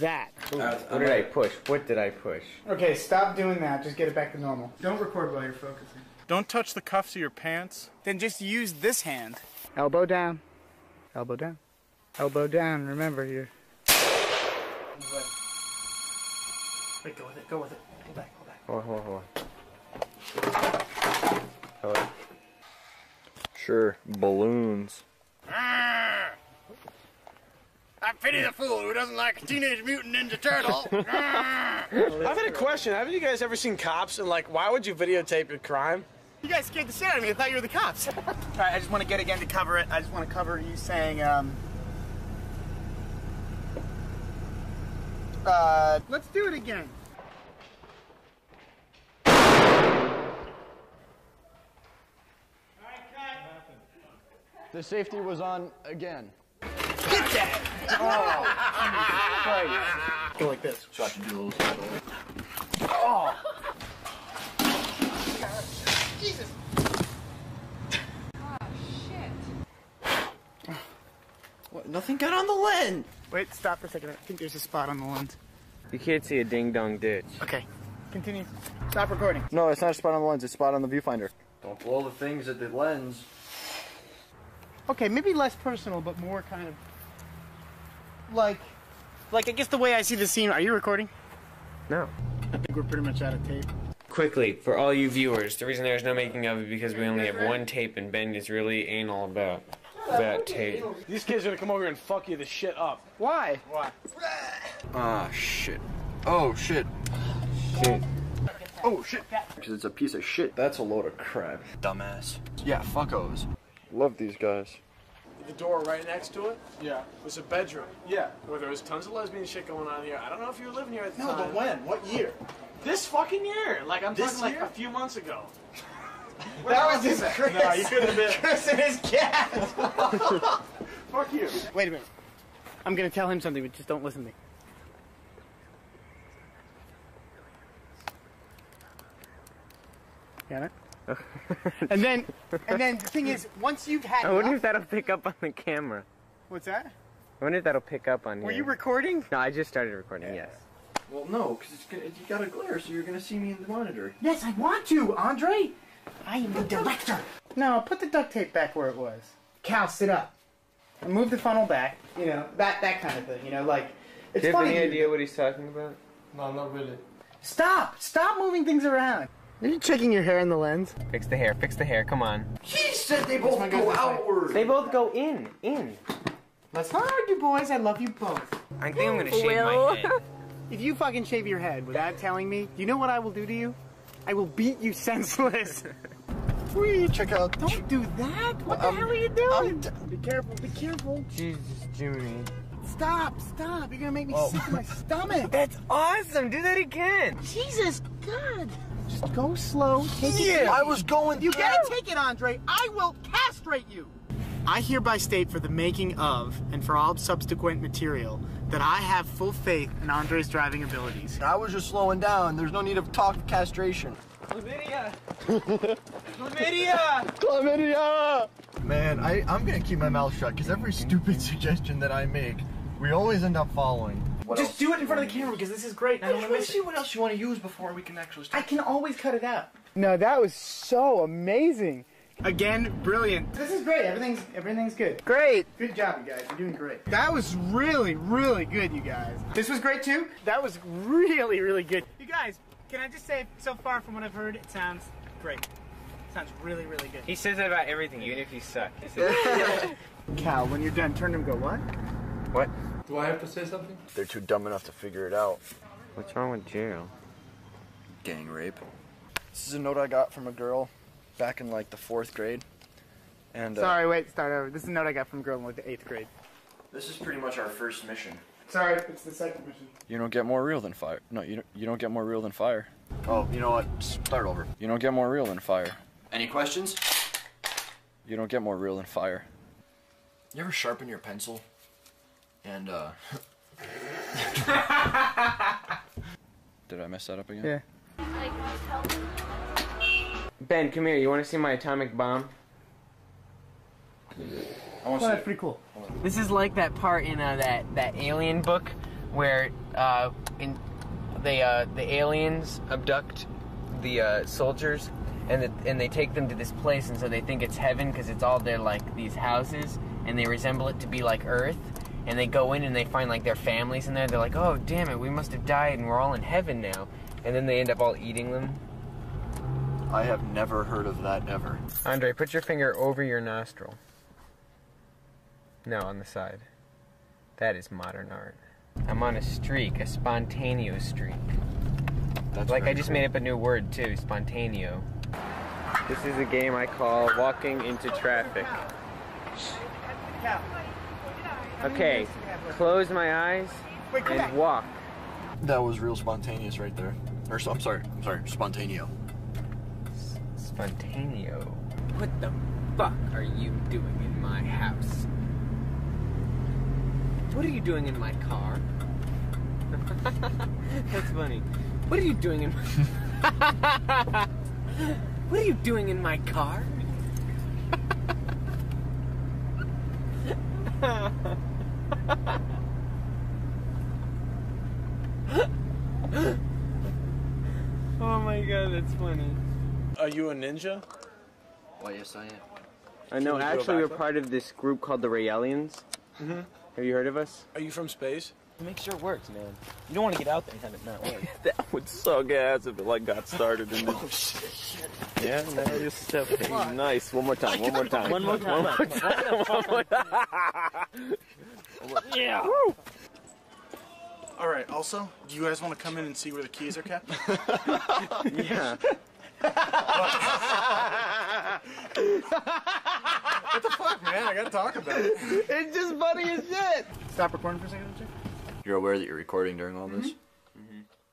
That. What did I push? What did I push? Okay, stop doing that. Just get it back to normal. Don't record while you're focusing. Don't touch the cuffs of your pants. Then just use this hand. Elbow down. Elbow down. Elbow down. Remember, you're... Wait, go with it. Go with it. Hold back, hold back. Hold on, hold on, hold on. Hello. Sure, balloons. Arr! I pity the fool who doesn't like a Teenage Mutant Ninja Turtle. I've had a question. Haven't you guys ever seen cops and like, why would you videotape your crime? You guys scared the shit out of me. I thought you were the cops. All right, I just want to get again to cover it. I just want to cover you saying, let's do it again. The safety was on again. Get that! Oh, Christ. Go like this. Shot to do a little side away. Oh! Jesus! Oh, shit. What? Nothing got on the lens! Wait, stop for a second. I think there's a spot on the lens. You can't see a ding-dong ditch. Okay. Continue. Stop recording. No, it's not a spot on the lens. It's a spot on the viewfinder. Don't blow the things at the lens. Okay, maybe less personal, but more kind of like I guess the way I see the scene. Are you recording? No. I think we're pretty much out of tape. Quickly, for all you viewers, the reason there's no making of it because we only have one tape, and Ben is really anal about that tape. These kids are gonna come over here and fuck you the shit up. Why? Why? Ah, shit. Oh shit. Shit. Oh shit. Because it's a piece of shit. That's a load of crap. Dumbass. Yeah, fuckos. Love these guys. The door right next to it? Yeah. Was a bedroom. Yeah. Where there was tons of lesbian shit going on here. I don't know if you were living here at the time. No, but when? What year? This fucking year. Like, I'm talking like a few months ago. That was his Chris. No, you couldn't have been. Chris and his cat. Fuck you. Wait a minute. I'm going to tell him something, but just don't listen to me. Got it? and then the thing is, once you've had. I wonder if that'll pick up on the camera. What's that? I wonder if that'll pick up on. Were you recording? No, I just started recording. Yeah. Yes. Well, no, because it's gonna, you got a glare, so you're gonna see me in the monitor. Yes, I want to, Andre. I am the director. No, put the duct tape back where it was. Cal, sit up. And move the funnel back. You know that kind of thing. You know, like. It's Do you have any idea what he's talking about? No, not really. Stop! Stop moving things around. Are you checking your hair in the lens? Fix the hair, fix the hair, come on. He said they both go outward. They both go in, in. Let's not argue, boys, I love you both. I think I'm gonna shave my head. If you fucking shave your head without telling me, you know what I will do to you? I will beat you senseless. Check out. Don't do that. What the hell are you doing? Be careful, be careful. Jesus, Jimmy. Stop, stop. You're gonna make me sick in my stomach. That's awesome, do that again. Jesus, God. Just go slow. Take it. I was going. You gotta take it, Andre. I will castrate you. I hereby state for the making of and for all subsequent material that I have full faith in Andre's driving abilities. I was just slowing down. There's no need of talk castration. Chlamydia. Chlamydia. Chlamydia. Man, I'm gonna keep my mouth shut, because every stupid suggestion that I make, we always end up following. Just do it in front of the camera, because this is great, and I don't want to miss it. See what else you want to use before we can actually start. I can always cut it out. No, that was so amazing. Again, brilliant. This is great. Everything's good. Great. Good job, you guys. You're doing great. That was really, really good, you guys. This was great, too. That was really, really good. You guys, can I just say, so far from what I've heard, it sounds great. Sounds really, really good. He says that about everything, even if you suck. Cal, when you're done, turn to him and go, what? What? Do I have to say something? They're too dumb enough to figure it out. What's wrong with jail? Gang rape. This is a note I got from a girl back in, like, the 4th grade. And sorry, wait, start over. This is a note I got from a girl in, like, the 8th grade. This is pretty much our first mission. Sorry, it's the 2nd mission. You don't get more real than fire. No, you don't get more real than fire. Oh, you know what? Start over. You don't get more real than fire. Any questions? You don't get more real than fire. You ever sharpen your pencil? And, did I mess that up again? Yeah. Ben, come here. You want to see my atomic bomb? Oh, that's pretty cool. This is like that part in that alien book where the aliens abduct the soldiers. And they take them to this place, and so they think it's heaven because it's all their, like, these houses, and they resemble it to be like Earth. And they go in and they find, like, their families in there. They're like, oh, damn it, we must have died and we're all in heaven now. And then they end up all eating them. I have never heard of that ever. Andre, put your finger over your nostril. No, on the side. That is modern art. I'm on a streak, a spontaneous streak. That's like, I just made up a new word, too, spontaneo. This is a game I call walking into traffic. Okay, close my eyes and walk. That was real spontaneous right there. Or so, I'm sorry, spontaneo. Spontaneo. What the fuck are you doing in my house? What are you doing in my car? That's funny. What are you doing in my... What are you doing in my car? Oh my god, that's funny. Are you a ninja? Why, yes, I am. I know, actually, we're part of this group called the Raelians. Mm-hmm. Have you heard of us? Are you from space? Make sure it works, man. You don't want to get out there and have it not work. That would suck ass if it, like, got started in the... Oh, shit. Yeah, now you're stepping. Nice. One more time. One more time. One more time. One more time. One more time. Yeah. Woo. All right. Also, do you guys want to come in and see where the keys are kept? Yeah. What the fuck, man? I gotta talk about it. It's just funny as shit. Stop recording for a second, don't you? You're aware that you're recording during all this? Mm-hmm.